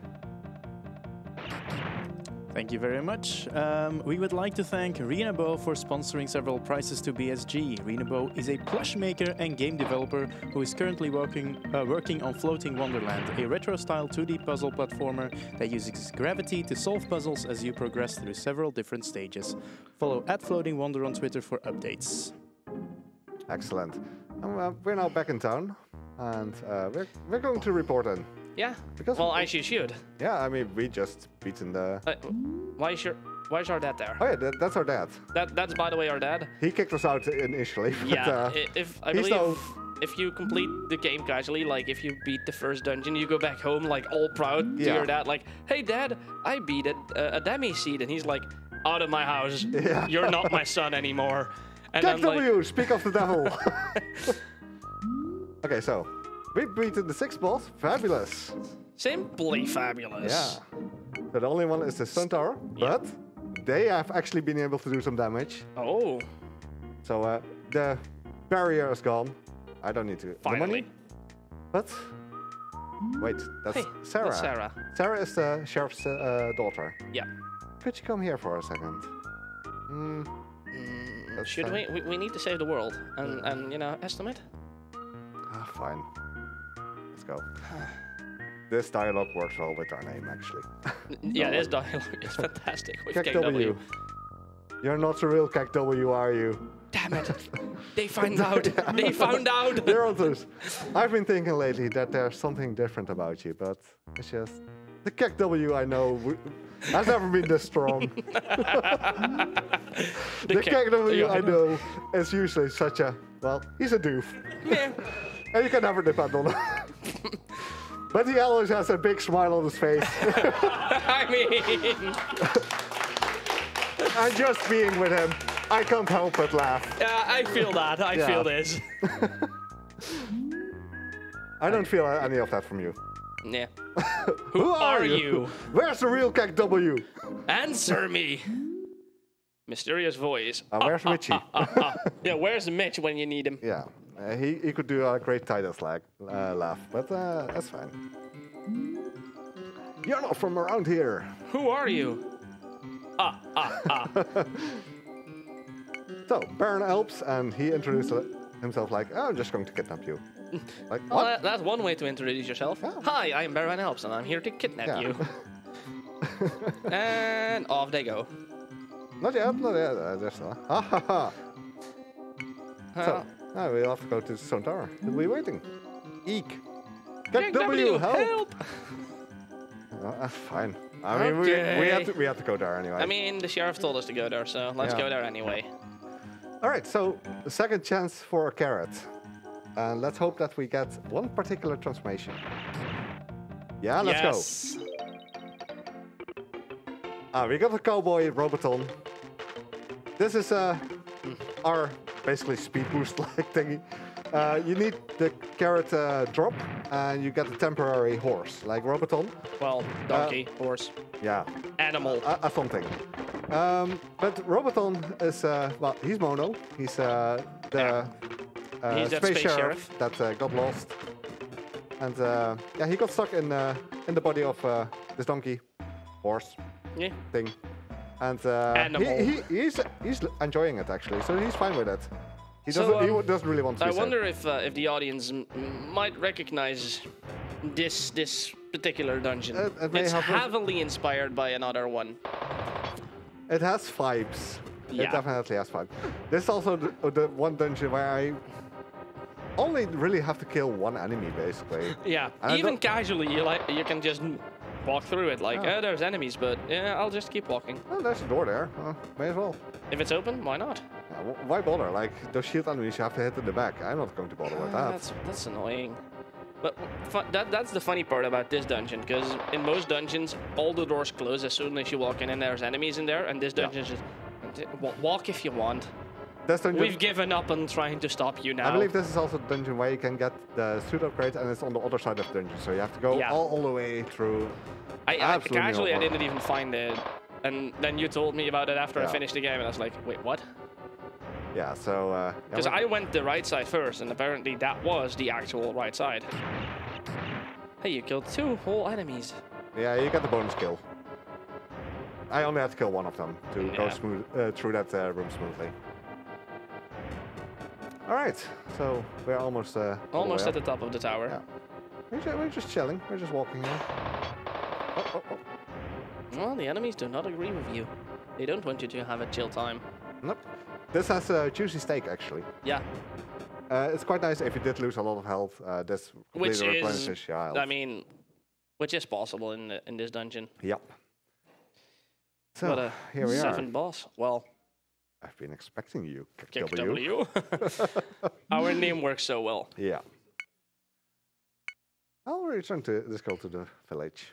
Thank you very much. Um, we would like to thank Renabo for sponsoring several prizes to B S G. Renabo is a plush maker and game developer who is currently working, uh, working on Floating Wonderland, a retro-style two D puzzle platformer that uses gravity to solve puzzles as you progress through several different stages. Follow at Floating Wonder on Twitter for updates. Excellent. Um, uh, we're now back in town, and uh, we're, we're going to report in. Yeah. Because well, we, I should shoot. Yeah, I mean, we just beaten the. Uh, why is your Why is our dad there? Oh yeah, that, that's our dad. That that's by the way our dad. He kicked us out initially. But, yeah. Uh, if I believe no... if you complete the game casually, like if you beat the first dungeon, you go back home like all proud yeah. to your dad, like, "Hey Dad, I beat a, a Demi Seed," and he's like, "Out of my house! Yeah. You're not my son anymore." And K E K W, like... speak of the devil. Okay, so. We've beaten the sixth boss. Fabulous. Simply fabulous. Yeah. So the only one is the Sun Tower, yeah. but they have actually been able to do some damage. Oh. So uh, the barrier is gone. I don't need to. Finally. But wait, that's hey, Sarah. That's Sarah. Sarah is the sheriff's uh, daughter. Yeah. Could you come here for a second? Mm. Mm, should fine. we? We need to save the world, and and you know, estimate. Ah, oh, fine. Let's go. This dialogue works well with our name, actually. Yeah, this dialogue is fantastic with K E K W. You're not a real K E K W, are you? Damn it. They found out. Yeah. They found out. They're others. I've been thinking lately that there's something different about you, but it's just... The K E K W I know has never been this strong. the the K E K W I know is usually such a... Well, he's a doof. Yeah. And you can never depend on him. But he always has a big smile on his face. I mean... I'm just being with him. I can't help but laugh. Yeah, I feel that. I yeah. feel this. I don't feel any of that from you. Yeah. Who, Who are, are you? you? Where's the real K E K W? Answer me. Mysterious voice. Uh, where's uh, Mitchie? Uh, uh, uh, uh. Yeah, where's Mitch when you need him? Yeah. Uh, he, he could do a great Titus like, uh, laugh, but uh, that's fine. You're not from around here. Who are you? Ah, ah, ah. So, Baron Alps, and he introduced himself like, "Oh, I'm just going to kidnap you." Like, well, that, that's one way to introduce yourself. Yeah. Hi, I'm Baron Alps, and I'm here to kidnap yeah. you. And off they go. Not yet, not yet. Uh, there's no... Ah, ha, ha. Uh, so, now we'll have to go to the Sun Tower. We'll be waiting. Eek. K E K W, help! help. Oh, that's fine. I okay. mean, we, we, had to, we had to go there anyway. I mean, the sheriff told us to go there, so let's yeah. go there anyway. All right, so the second chance for a carrot. And uh, let's hope that we get one particular transformation. Yeah, let's yes. go. Ah, we got the cowboy Roboton. This is uh, our... basically speed boost like thingy. Uh, you need the carrot uh, drop, and you get a temporary horse, like Roboton. Well, donkey, uh, horse. Yeah. Animal. Uh, uh, something. Um, but Roboton is, uh, well, he's mono. He's uh, the yeah. uh, he's space, space sheriff, sheriff. that uh, got lost. And uh, yeah, he got stuck in, uh, in the body of uh, this donkey, horse, yeah. thing. And uh, he, he, he's, he's enjoying it, actually, so he's fine with it. He doesn't, so, um, he doesn't really want to I be wonder safe. if uh, if the audience m might recognize this this particular dungeon. It, it it's heavily inspired by another one. It has vibes. Yeah. It definitely has vibes. This is also the, the one dungeon where I only really have to kill one enemy, basically. Yeah, and even casually, you, like, you can just... walk through it like, yeah. oh, there's enemies, but yeah, I'll just keep walking. Well, there's a door there. Uh, may as well. If it's open, why not? Yeah, well, why bother? Like, those shield enemies you have to hit in the back. I'm not going to bother uh, with that. That's, that's annoying. But that, that's the funny part about this dungeon, because in most dungeons, all the doors close as soon as you walk in, and there's enemies in there, and this dungeon yeah. is just... Walk if you want. We've given up on trying to stop you now. I believe this is also the dungeon where you can get the suit upgrade, and it's on the other side of the dungeon, so you have to go yeah. all, all the way through. I, I casually, I didn't even find it, and then you told me about it after yeah. I finished the game, and I was like, wait, what? Yeah, so... Because uh, yeah, I went the right side first, and apparently that was the actual right side. Hey, you killed two whole enemies. Yeah, you got the bonus kill. I only had to kill one of them to yeah. go smooth, uh, through that uh, room smoothly. All right, so we're almost uh, almost at the top of the tower. Yeah. We're, just, we're just chilling. We're just walking here. Oh, oh, oh. Well, the enemies do not agree with you. They don't want you to have a chill time. Nope. This has a juicy steak, actually. Yeah. Uh, it's quite nice if you did lose a lot of health. Uh, this which is, yeah, I mean, which is possible in the, in this dungeon. Yep. So but, uh, here we seven are. Seven boss. Well. I've been expecting you, K K W. K K W. Our name works so well. Yeah. I'll return to this girl to the village.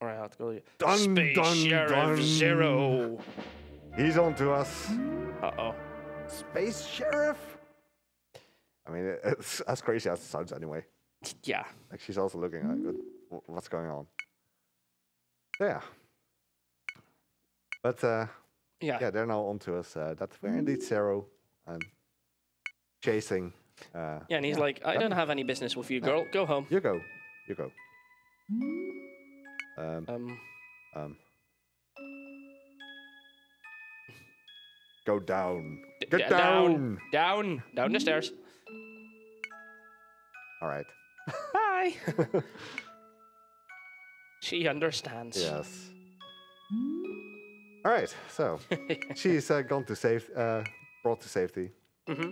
All right, I'll go to you. Dun, Space dun, Sheriff dun. Zero. He's on to us. Uh-oh. Space Sheriff? I mean, it's as crazy as it sounds anyway. Yeah. Like, she's also looking like, what's going on? Yeah. But, uh... Yeah. yeah, they're now onto us. Uh, that we're indeed zero and chasing. Uh, yeah, and he's yeah, like, I don't have any business with you, no. girl. Go home. You go. You go. Um. Um. um. Go down. D Get down. down. Down. Down the stairs. All right. Hi. She understands. Yes. All right, so she's uh, gone to safe, uh, brought to safety. Mm-hmm.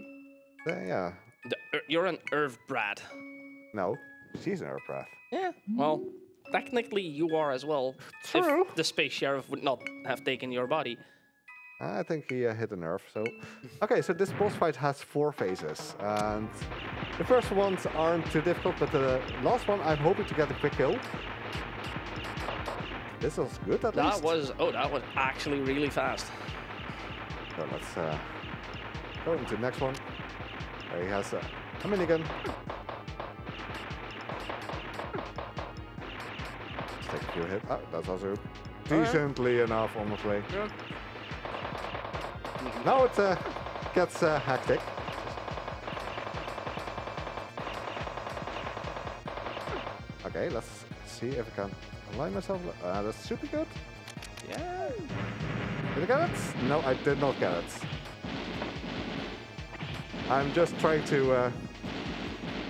Uh, yeah. The, uh, you're an Earth brat. No, she's an Earth brat. Yeah. Well, technically you are as well. True. If the Space Sheriff would not have taken your body. I think he uh, hit a nerve. So, okay. So this boss fight has four phases, and the first ones aren't too difficult, but the last one I'm hoping to get a quick kill. This was good at that least. That was, oh, that was actually really fast. So let's uh, go into the next one. There he has uh, a minigun. Let's take a few hits. Oh, that's also decently right. enough, honestly. Yeah. Now it uh, gets uh, hectic. Okay, let's see if I can... Align myself. Uh, that's super good. Yeah. Did I get it? No, I did not get it. I'm just trying to uh,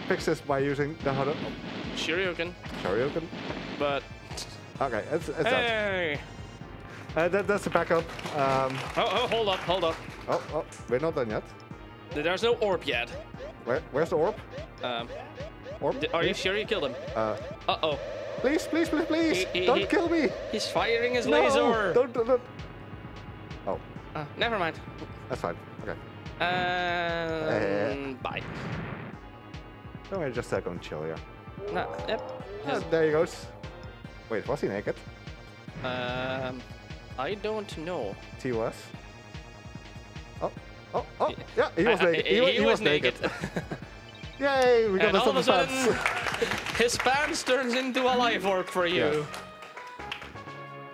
fix this by using the how to Shoryuken. Shoryuken. But okay, it's it's hey. out. Uh, that that's a backup. Um, oh, oh, hold up, hold up. Oh, oh, we're not done yet. There's no orb yet. Where, where's the orb? Um, orb. Are please? You sure you killed him? Uh. Uh oh. Please, please, please, please! He, he, don't he, kill me! He's firing his no, laser! Don't, don't, don't! Oh. Uh, never mind. That's fine. Okay. Um, uh, bye. So we're just uh, going to chill here. No, yep. Uh, there he goes. Wait, was he naked? Um, I don't know. He was. Oh, oh, oh! Yeah, he was I, naked. I, I, he, he, he was, was naked. naked. Yay! We got and us all of a sudden. His pants turns into a life orb for you. Yes.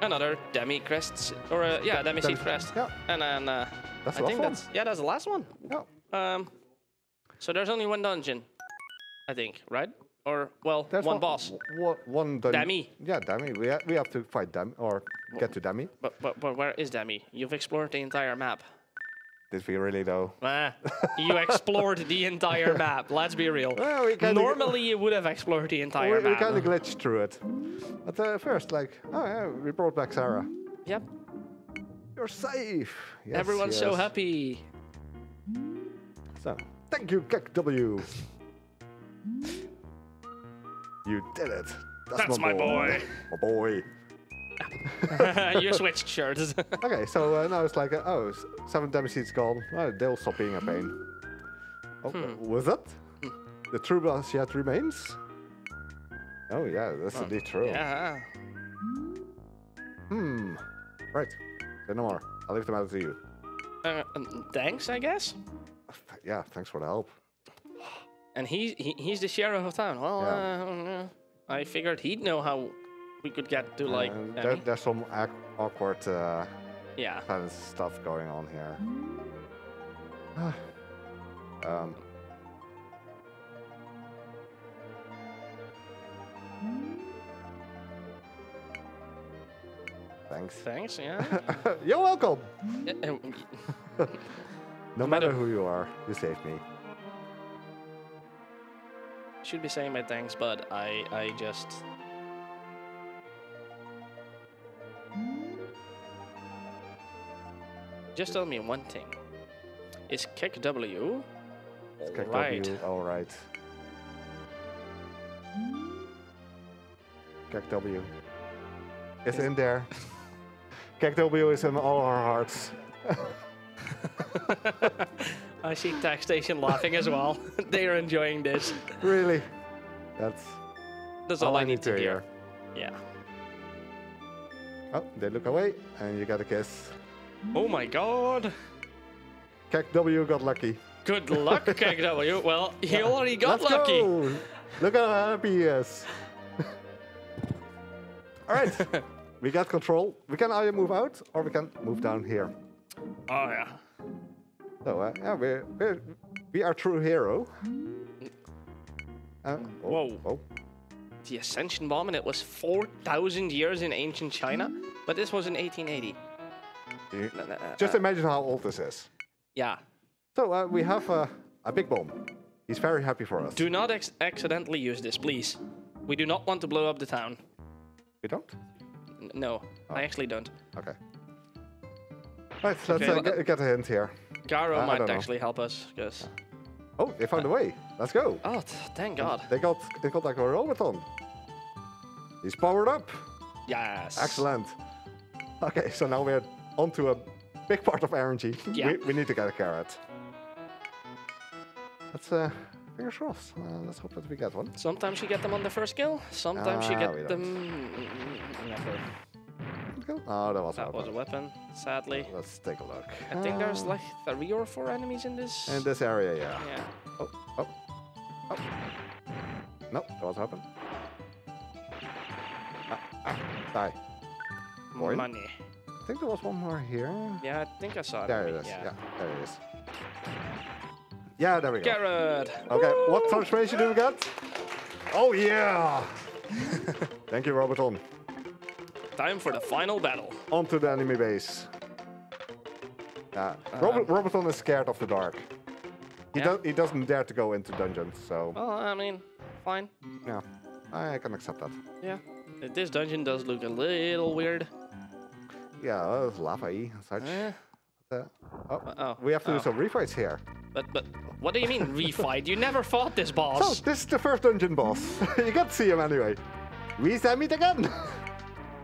Another Demi crest, or uh, yeah, Demi Seed crest. Yeah. And then uh, that's I think one. that's yeah, that's the last one. Yeah. Um, so there's only one dungeon, I think, right? Or well, there's one, one boss. One dungeon. Demi. Yeah, Demi. We ha we have to fight Demi or well, get to Demi. But but but where is Demi? You've explored the entire map. Did we really though? Ah, you explored the entire map. Let's be real. Well, we Normally, you would have explored the entire we, map. We kind of glitched through it. But uh, first, like, oh yeah, we brought back Sarah. Yep. You're safe. Yes, Everyone's yes. so happy. So, thank you, K E K W. You did it. That's, That's my boy. My boy. You switched shirts. Okay, so uh, now it's like, uh, oh, seven damage seeds gone. Oh, they'll stop being a pain. Oh, hmm. was that? Hmm. The true boss yet remains? Oh, yeah, that's oh. indeed true. Yeah. Hmm. Right. Say no more. I'll leave the matter to you. Uh, um, thanks, I guess? Yeah, thanks for the help. And he, he he's the sheriff of town. Well, yeah. uh, I figured he'd know how... We could get to like. Uh, there, there's some awkward, uh, yeah, kind of stuff going on here. um. thanks. Thanks, yeah. You're welcome. No matter who you are, you saved me. Should be saying my thanks, but I, I just... Just tell me one thing. Is KekW right? All right. KekW is yes. in there. KekW is in all our hearts. I see Tax Station laughing as well. They are enjoying this. Really? That's, That's all, all I need, need to hear. hear. Yeah. Oh, they look away, and you got a kiss. Oh my god. KekW got lucky. Good luck, KekW. Well, he yeah. already got Let's lucky. Go. Look at how happy he is. All right. We got control. We can either move out or we can move down here. Oh, yeah. So, uh, yeah, we're, we're, we are true hero. Uh, oh, Whoa. Oh. The Ascension Bomb, and it was four thousand years in ancient China, but this was in eighteen eighty. You, no, no, no, just uh, imagine how old this is. Yeah. So, uh, we have uh, a big bomb. He's very happy for us. Do not ex accidentally use this, please. We do not want to blow up the town. You don't? N no, oh. I actually don't. Okay. Right, let's okay, uh, get, get a hint here. Garo uh, might actually know. help us, because... Oh, they found uh, a way. Let's go. Oh, thank God. And they got in contact with Roboton. He's powered up. Yes. Excellent. Okay, so now we're onto a big part of R N G. Yeah. We, we need to get a carrot. Let's, uh, fingers crossed. Uh, let's hope that we get one. Sometimes you get them on the first kill. Sometimes ah, you get them... Never. Oh, that was that a weapon. was a weapon, sadly. Uh, let's take a look. I uh, think there's like three or four enemies in this... In this area, yeah. yeah. Oh, oh, oh. No, that was a weapon. Ah, ah, die. Point. Money. I think there was one more here. Yeah, I think I saw it. There it is, yeah. yeah. There it is. Yeah, there we go. Carrot! Okay, Woo! What transformation do we get? Oh, yeah! Thank you, Roboton. Time for the final battle. Onto the enemy base. Uh, Robert, Roboton is scared of the dark. He, yeah. does, he doesn't dare to go into dungeons, so... Well, I mean, fine. Yeah, I can accept that. Yeah. This dungeon does look a little weird. Yeah, it's lava-y and such. Uh, uh, oh, uh -oh. We have to oh. do some refights here. But, but what do you mean, refight? You never fought this boss. So, this is the first dungeon boss. You got to see him anyway. We shall meet again.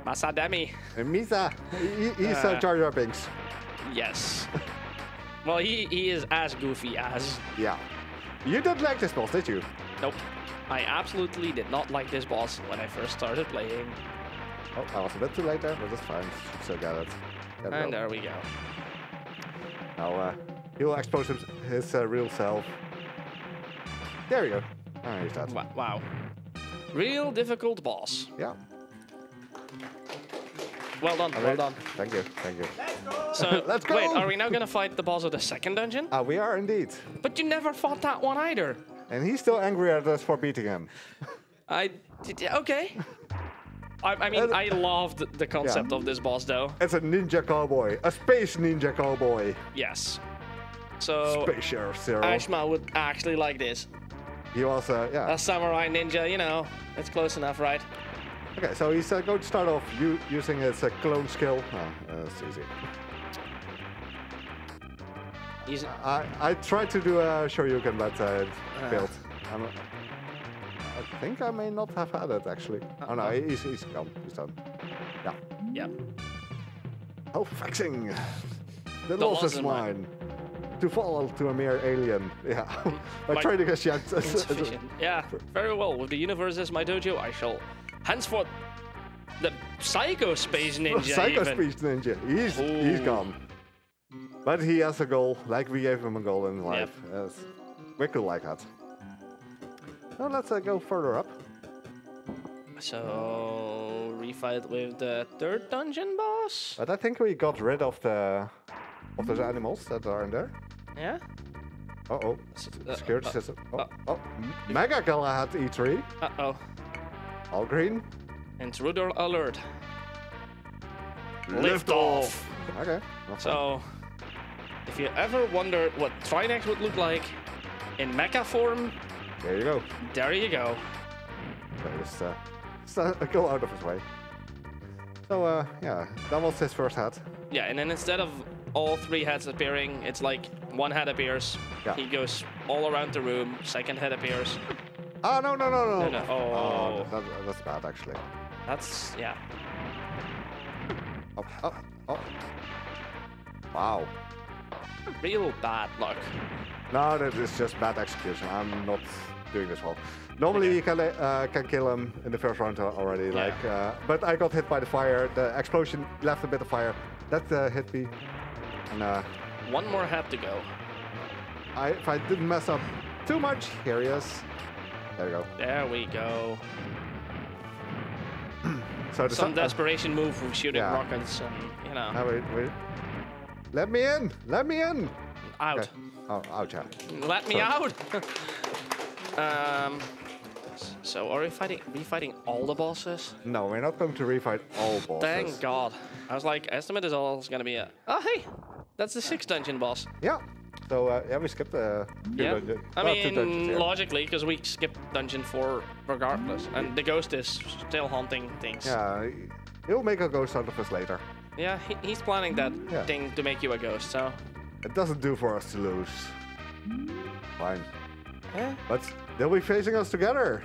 Masademi. And Misa. He, he's uh, Jar Jar Binks. Yes. Well, he, he is as goofy as. Yeah. You didn't like this boss, did you? Nope. I absolutely did not like this boss when I first started playing. Oh, I was a bit too late there, but it's fine. So got it. Got and go. there we go. Now, uh, he will expose his, his uh, real self. There we go. Oh, he's dead. Wow. Real difficult boss. Yeah. Well done, right. well done. Thank you, thank you. Let's go! So, Let's go. Wait, are we now going to fight the boss of the second dungeon? Uh, we are indeed. But you never fought that one either. And he's still angry at us for beating him. I... Did, okay. I, I mean, uh, I loved the concept yeah. of this boss, though. It's a ninja cowboy. A space ninja cowboy. Yes. So... Space Sheriff Zero. Ashma would actually like this. He was, uh, yeah. A samurai ninja, you know. It's close enough, right? Okay, so he's uh, going to start off u using his uh, clone skill. Oh, that's easy. He's uh, I, I tried to do a Shoryuken, but uh, it uh. failed. I'm, I think I may not have had it, actually. Uh, oh, no, uh, he's, he's gone. He's done. Yeah. Yeah. Oh, fixing. The, the loss, loss is mine. mine. To fall to a mere alien. Yeah. By trading a shit. Yeah, very well. With the universe as my dojo, I shall... Henceforth, the Psycho Space Ninja. Psycho even. Space Ninja. He's, he's gone. But he has a goal, like we gave him a goal in life. Yep. Yes. We could like that. Now let's uh, go further up. So, refight with the third dungeon boss? But I think we got rid of the of those animals that are in there. Yeah? Uh-oh. Security uh, uh, system. Oh, uh, oh. Mega Galahad E three. Uh-oh. All green. Intruder alert. Lift off. Okay. So, if you ever wondered what Trinex would look like in mecha form, there you go. There you go. Okay, let's uh, let's uh, go out of his way. So, uh, yeah, that was his first hat. Yeah, and then instead of all three heads appearing, it's like one head appears. Yeah. He goes all around the room. Second head appears. Oh, no, no, no, no. no, no. Oh, oh that, that's bad, actually. That's, yeah. Oh, oh, oh. Wow. Real bad luck. No, that is just bad execution. I'm not doing this well. Normally okay. you can uh, can kill him in the first round already. Yeah. Like, uh, but I got hit by the fire. The explosion left a bit of fire. That uh, hit me. And, uh, one more hat to go. I, if I didn't mess up too much, here he is. There we go. There we go. so Some sun, desperation uh, move from shooting yeah. rockets, and you know. No, wait, wait. Let me in! Let me in! Out. Okay. Oh, out, yeah. Let me Sorry. out! um. So are we fighting refighting all the bosses? No, we're not going to refight all bosses. Thank God. I was like, estimate is all it's gonna be a oh hey! That's the sixth dungeon boss. Yeah. So uh, yeah, we skipped uh, yeah. dungeon. I well, mean, two dungeons. Yeah. Logically, because we skipped dungeon four regardless. And the ghost is still haunting things. Yeah, he'll make a ghost out of us later. Yeah, he, he's planning that yeah. thing to make you a ghost, so... It doesn't do for us to lose. Fine. Huh? But they'll be facing us together.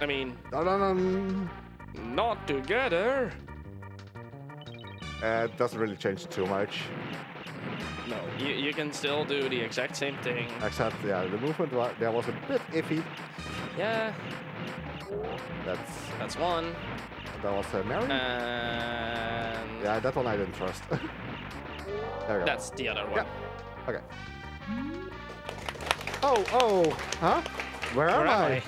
I mean... Dun -dun -dun. Not together. Uh, it doesn't really change too much. No, you, you can still do the exact same thing. Except, yeah, the movement wa there was a bit iffy. Yeah. That's... That's one. That was uh, Mary? And... Yeah, that one I didn't trust. there we go. That's the other one. Yeah. Okay. Oh, oh, huh? Where, Where am I? I?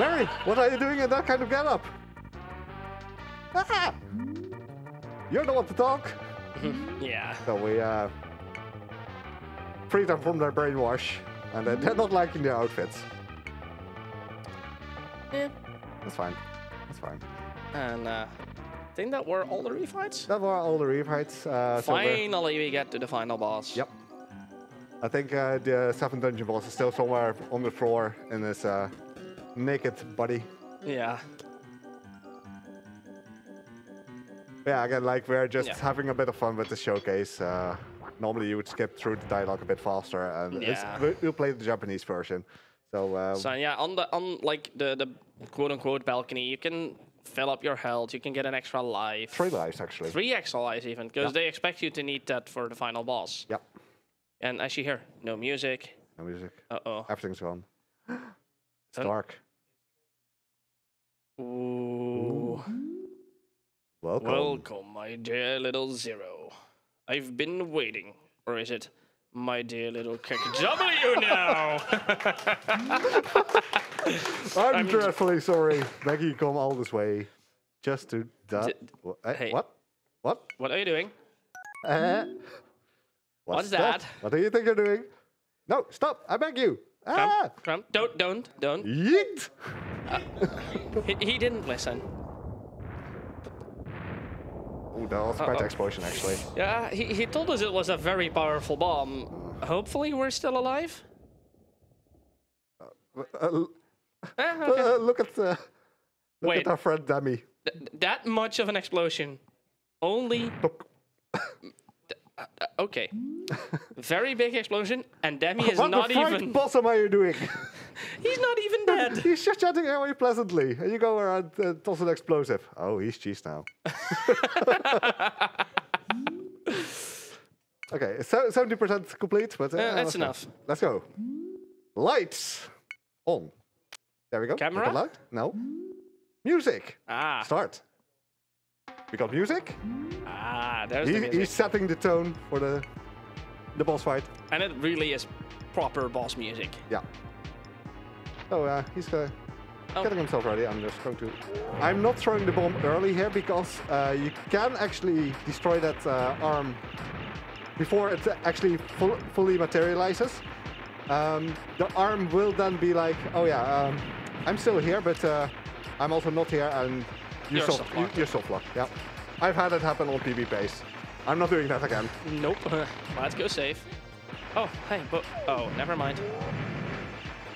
Mary, what are you doing in that kind of getup? Ah! You're the one to talk. yeah. So we uh, free them from their brainwash, and they're not liking their outfits. Yeah. That's fine. That's fine. And uh, I think that were all the refights. That were all the refights. Uh, Finally, so we get to the final boss. Yep. I think uh, the seventh dungeon boss is still somewhere on the floor in his uh, naked body. Yeah. Yeah, again, like, we're just yeah. having a bit of fun with the showcase. Uh, normally, you would skip through the dialogue a bit faster, and yeah. it's, we'll play the Japanese version. So, um, so yeah, on the on like the the quote unquote balcony, you can fill up your health. You can get an extra life. Three lives actually. Three extra lives even, because yeah. they expect you to need that for the final boss. Yep. Yeah. And as you hear, no music. No music. Uh oh. Everything's gone. It's dark. Ooh. Welcome. Welcome, my dear little Zero. I've been waiting. Or is it, my dear little K E K W now? I'm, I'm dreadfully sorry, Maggie, you come all this way just to die. Hey. What? What? What are you doing? Uh, what's what's that? that? What do you think you're doing? No, stop! I beg you. Come, ah. come. Don't, don't, don't. Yeet. Uh, he, he didn't listen. Ooh, that was quite uh -oh. an explosion, actually. Yeah, he, he told us it was a very powerful bomb. Hopefully we're still alive. Uh, uh, eh, okay. uh, look at the, look Wait, at our friend Demi. Th that much of an explosion. Only... uh, okay. Very big explosion, and Demi is what not even... What the fright bosom are you doing? He's not even dead. He's just chatting away pleasantly. And you go around and uh, toss an explosive. Oh, he's cheese now. okay, so seventy percent complete, but uh, uh, that's enough. Go. Let's go. Lights on. There we go. Camera? Light? No. Music. Ah. Start. We got music. Ah, there's he, the music. He's setting the tone for the the boss fight. And it really is proper boss music. Yeah. Oh, uh, he's uh, oh. getting himself ready. I'm just going to... I'm not throwing the bomb early here because uh, you can actually destroy that uh, arm before it actually full, fully materializes. Um, the arm will then be like, oh yeah, um, I'm still here, but uh, I'm also not here, and you're, you're soft, soft you're soft luck. Yeah, I've had it happen on P B base. I'm not doing that again. Nope. Let's go safe. Oh, hey, Bo. Oh, never mind.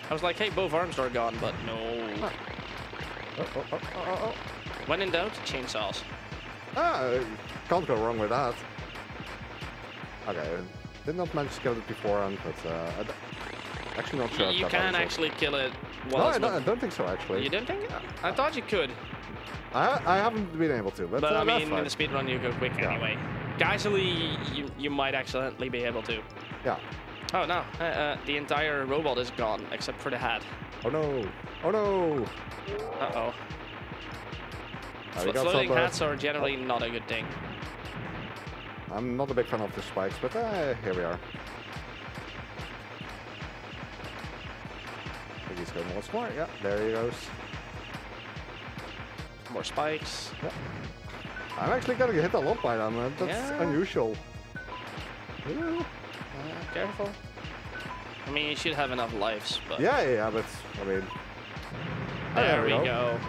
I was like, hey, both arms are gone, but no. Ah. Oh, oh, oh, oh, oh. When in doubt, chainsaws. Ah, can't go wrong with that. Okay, did not manage to kill it beforehand, but uh, I d actually not sure. You can actually kill it. No, I don't, I don't think so. Actually, you don't think? I thought you could. I I haven't been able to, but, but uh, I mean, in the speedrun you go quick yeah. anyway. Casually, you you might accidentally be able to. Yeah. Oh no! Uh, uh, the entire robot is gone except for the head. Oh no! Oh no! Uh oh. Uh, Flo floating hats are generally oh. not a good thing. I'm not a big fan of the spikes, but uh, here we are. I think he's going once more. Yeah, there he goes. More spikes. Yeah. I'm actually getting hit a lot by them. Uh, that's yeah. unusual. Yeah. Uh, careful. I mean, you should have enough lives, but... Yeah, yeah, yeah, but, I mean... There, there we go. go.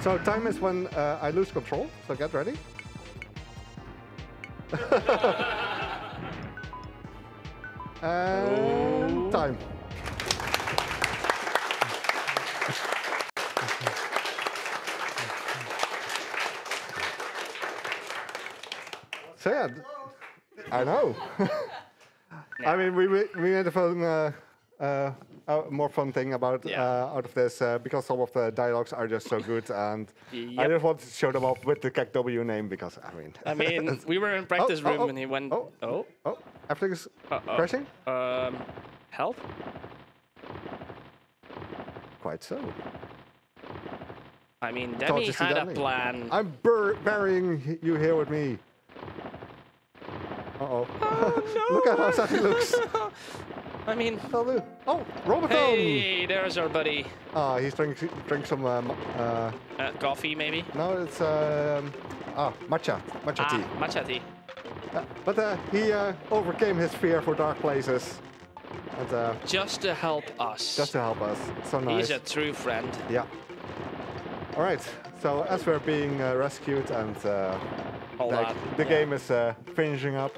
So, time is when uh, I lose control, so get ready. And... time. So, yeah. I know. Yeah. I mean, we we made a fun, uh, uh, uh, more fun thing about yeah. uh, out of this uh, because some of the dialogues are just so good, and yep. I just want to show them off with the K E K W name because I mean. I mean, we were in practice oh, room oh, oh, and he went. Oh, oh, oh! Everything's uh -oh. crashing. Um, help. Quite so. I mean, Demi had a plan. I'm bur burying you here with me. Uh-oh. Oh, no. Look at how sad he looks. I mean... Oh, Roboton! Hey, there's our buddy. Ah, oh, he's drinking drink some... Um, uh, uh, coffee, maybe? No, it's... Um, ah, matcha. Matcha ah, tea. Matcha tea. Uh, but uh, he uh, overcame his fear for dark places. And, uh, just to help us. Just to help us. So nice. He's a true friend. Yeah. All right. So as we're being uh, rescued and... Uh, All like, that. The yeah. game is uh, finishing up.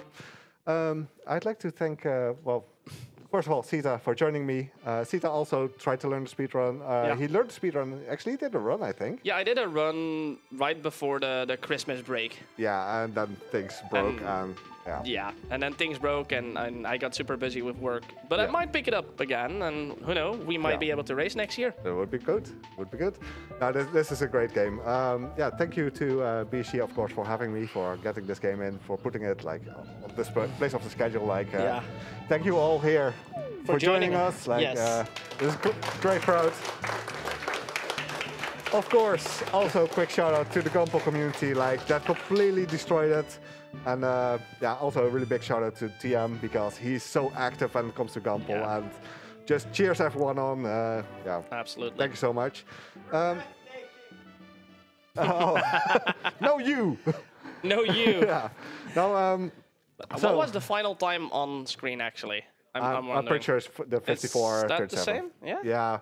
Um, I'd like to thank, uh, well, first of all, Sita for joining me. Uh, Sita also tried to learn the speedrun. Uh, yeah. He learned the speedrun. Actually, he did a run, I think. Yeah, I did a run right before the, the Christmas break. Yeah, and then things broke. And, and yeah. yeah, and then things broke, and, and I got super busy with work. But yeah. I might pick it up again, and who knows, we might yeah. be able to race next year. That would be good. Would be good. Now, this, this is a great game. Um, yeah, thank you to uh, B S G, of course, for having me, for getting this game in, for putting it like on this place of the schedule. Like, uh, yeah. thank you all here for, for joining, joining us. Like, yes. uh, this is great crowd. Of course, also a quick shout out to the Gunple community, like that completely destroyed it. And uh, yeah, also a really big shout out to T M because he's so active when it comes to Gunple yeah. and just cheers everyone on. Uh, yeah, absolutely. Thank you so much. Um, oh, no you. No you. yeah. No. Um, so what was the final time on screen actually? I'm, I'm, I'm, I'm pretty sure it's the fifty-four. Is that the same? Yeah. Yeah.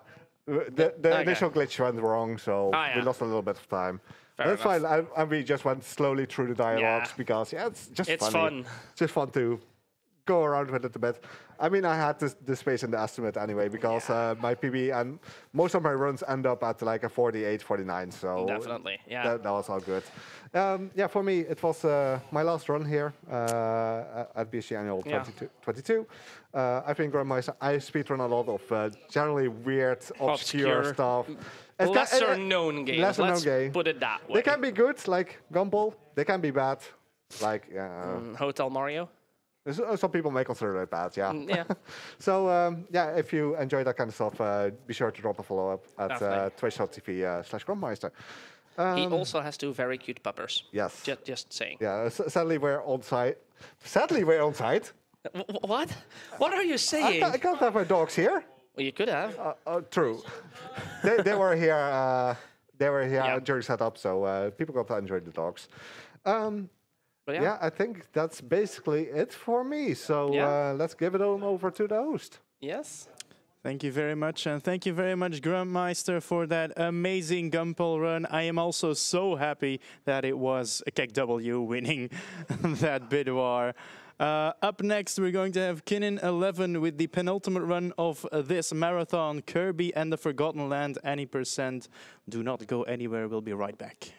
The, the okay. initial glitch went wrong, so ah, yeah. we lost a little bit of time. Fair That's enough. fine, and we just went slowly through the dialogues yeah. because yeah, it's just it's funny. fun. It's just fun to go around with it a bit. I mean, I had this, this space in the estimate anyway because yeah. uh, my P B and most of my runs end up at like a forty-eight, forty-nine. So definitely, yeah, that, that was all good. Um, yeah, for me, it was uh, my last run here uh, at B S G Annual yeah. twenty-two. Uh, I've been Grumpmeister. I speedrun a lot of uh, generally weird, obscure, obscure. stuff. It's lesser it, known games. Lesser Let's known game. Put it that way. They can be good, like Gunple. They can be bad, like uh, mm, Hotel Mario. Some people may consider it bad, yeah. Mm, yeah. so, um, yeah, if you enjoy that kind of stuff, uh, be sure to drop a follow-up at uh, twitch dot T V uh, slash Grumpmeister. Um, he also has two very cute puppers. Yes. Just, just saying. Yeah, sadly we're on site. Sadly we're on site. W what? What are you saying? I, I can't have my dogs here. Well, you could have. Uh, uh, true. they, they were here. Uh, they were here yep. during setup, so uh, people got to enjoy the dogs. Um, yeah. yeah, I think that's basically it for me. So yeah. uh, let's give it on over to the host. Yes. Thank you very much, and thank you very much, Grumpmeister, for that amazing Gunple run. I am also so happy that it was KekW winning that bid war. Uh, up next, we're going to have Kinnin eleven with the penultimate run of this marathon, Kirby and the Forgotten Land, Any percent. Do not go anywhere, we'll be right back.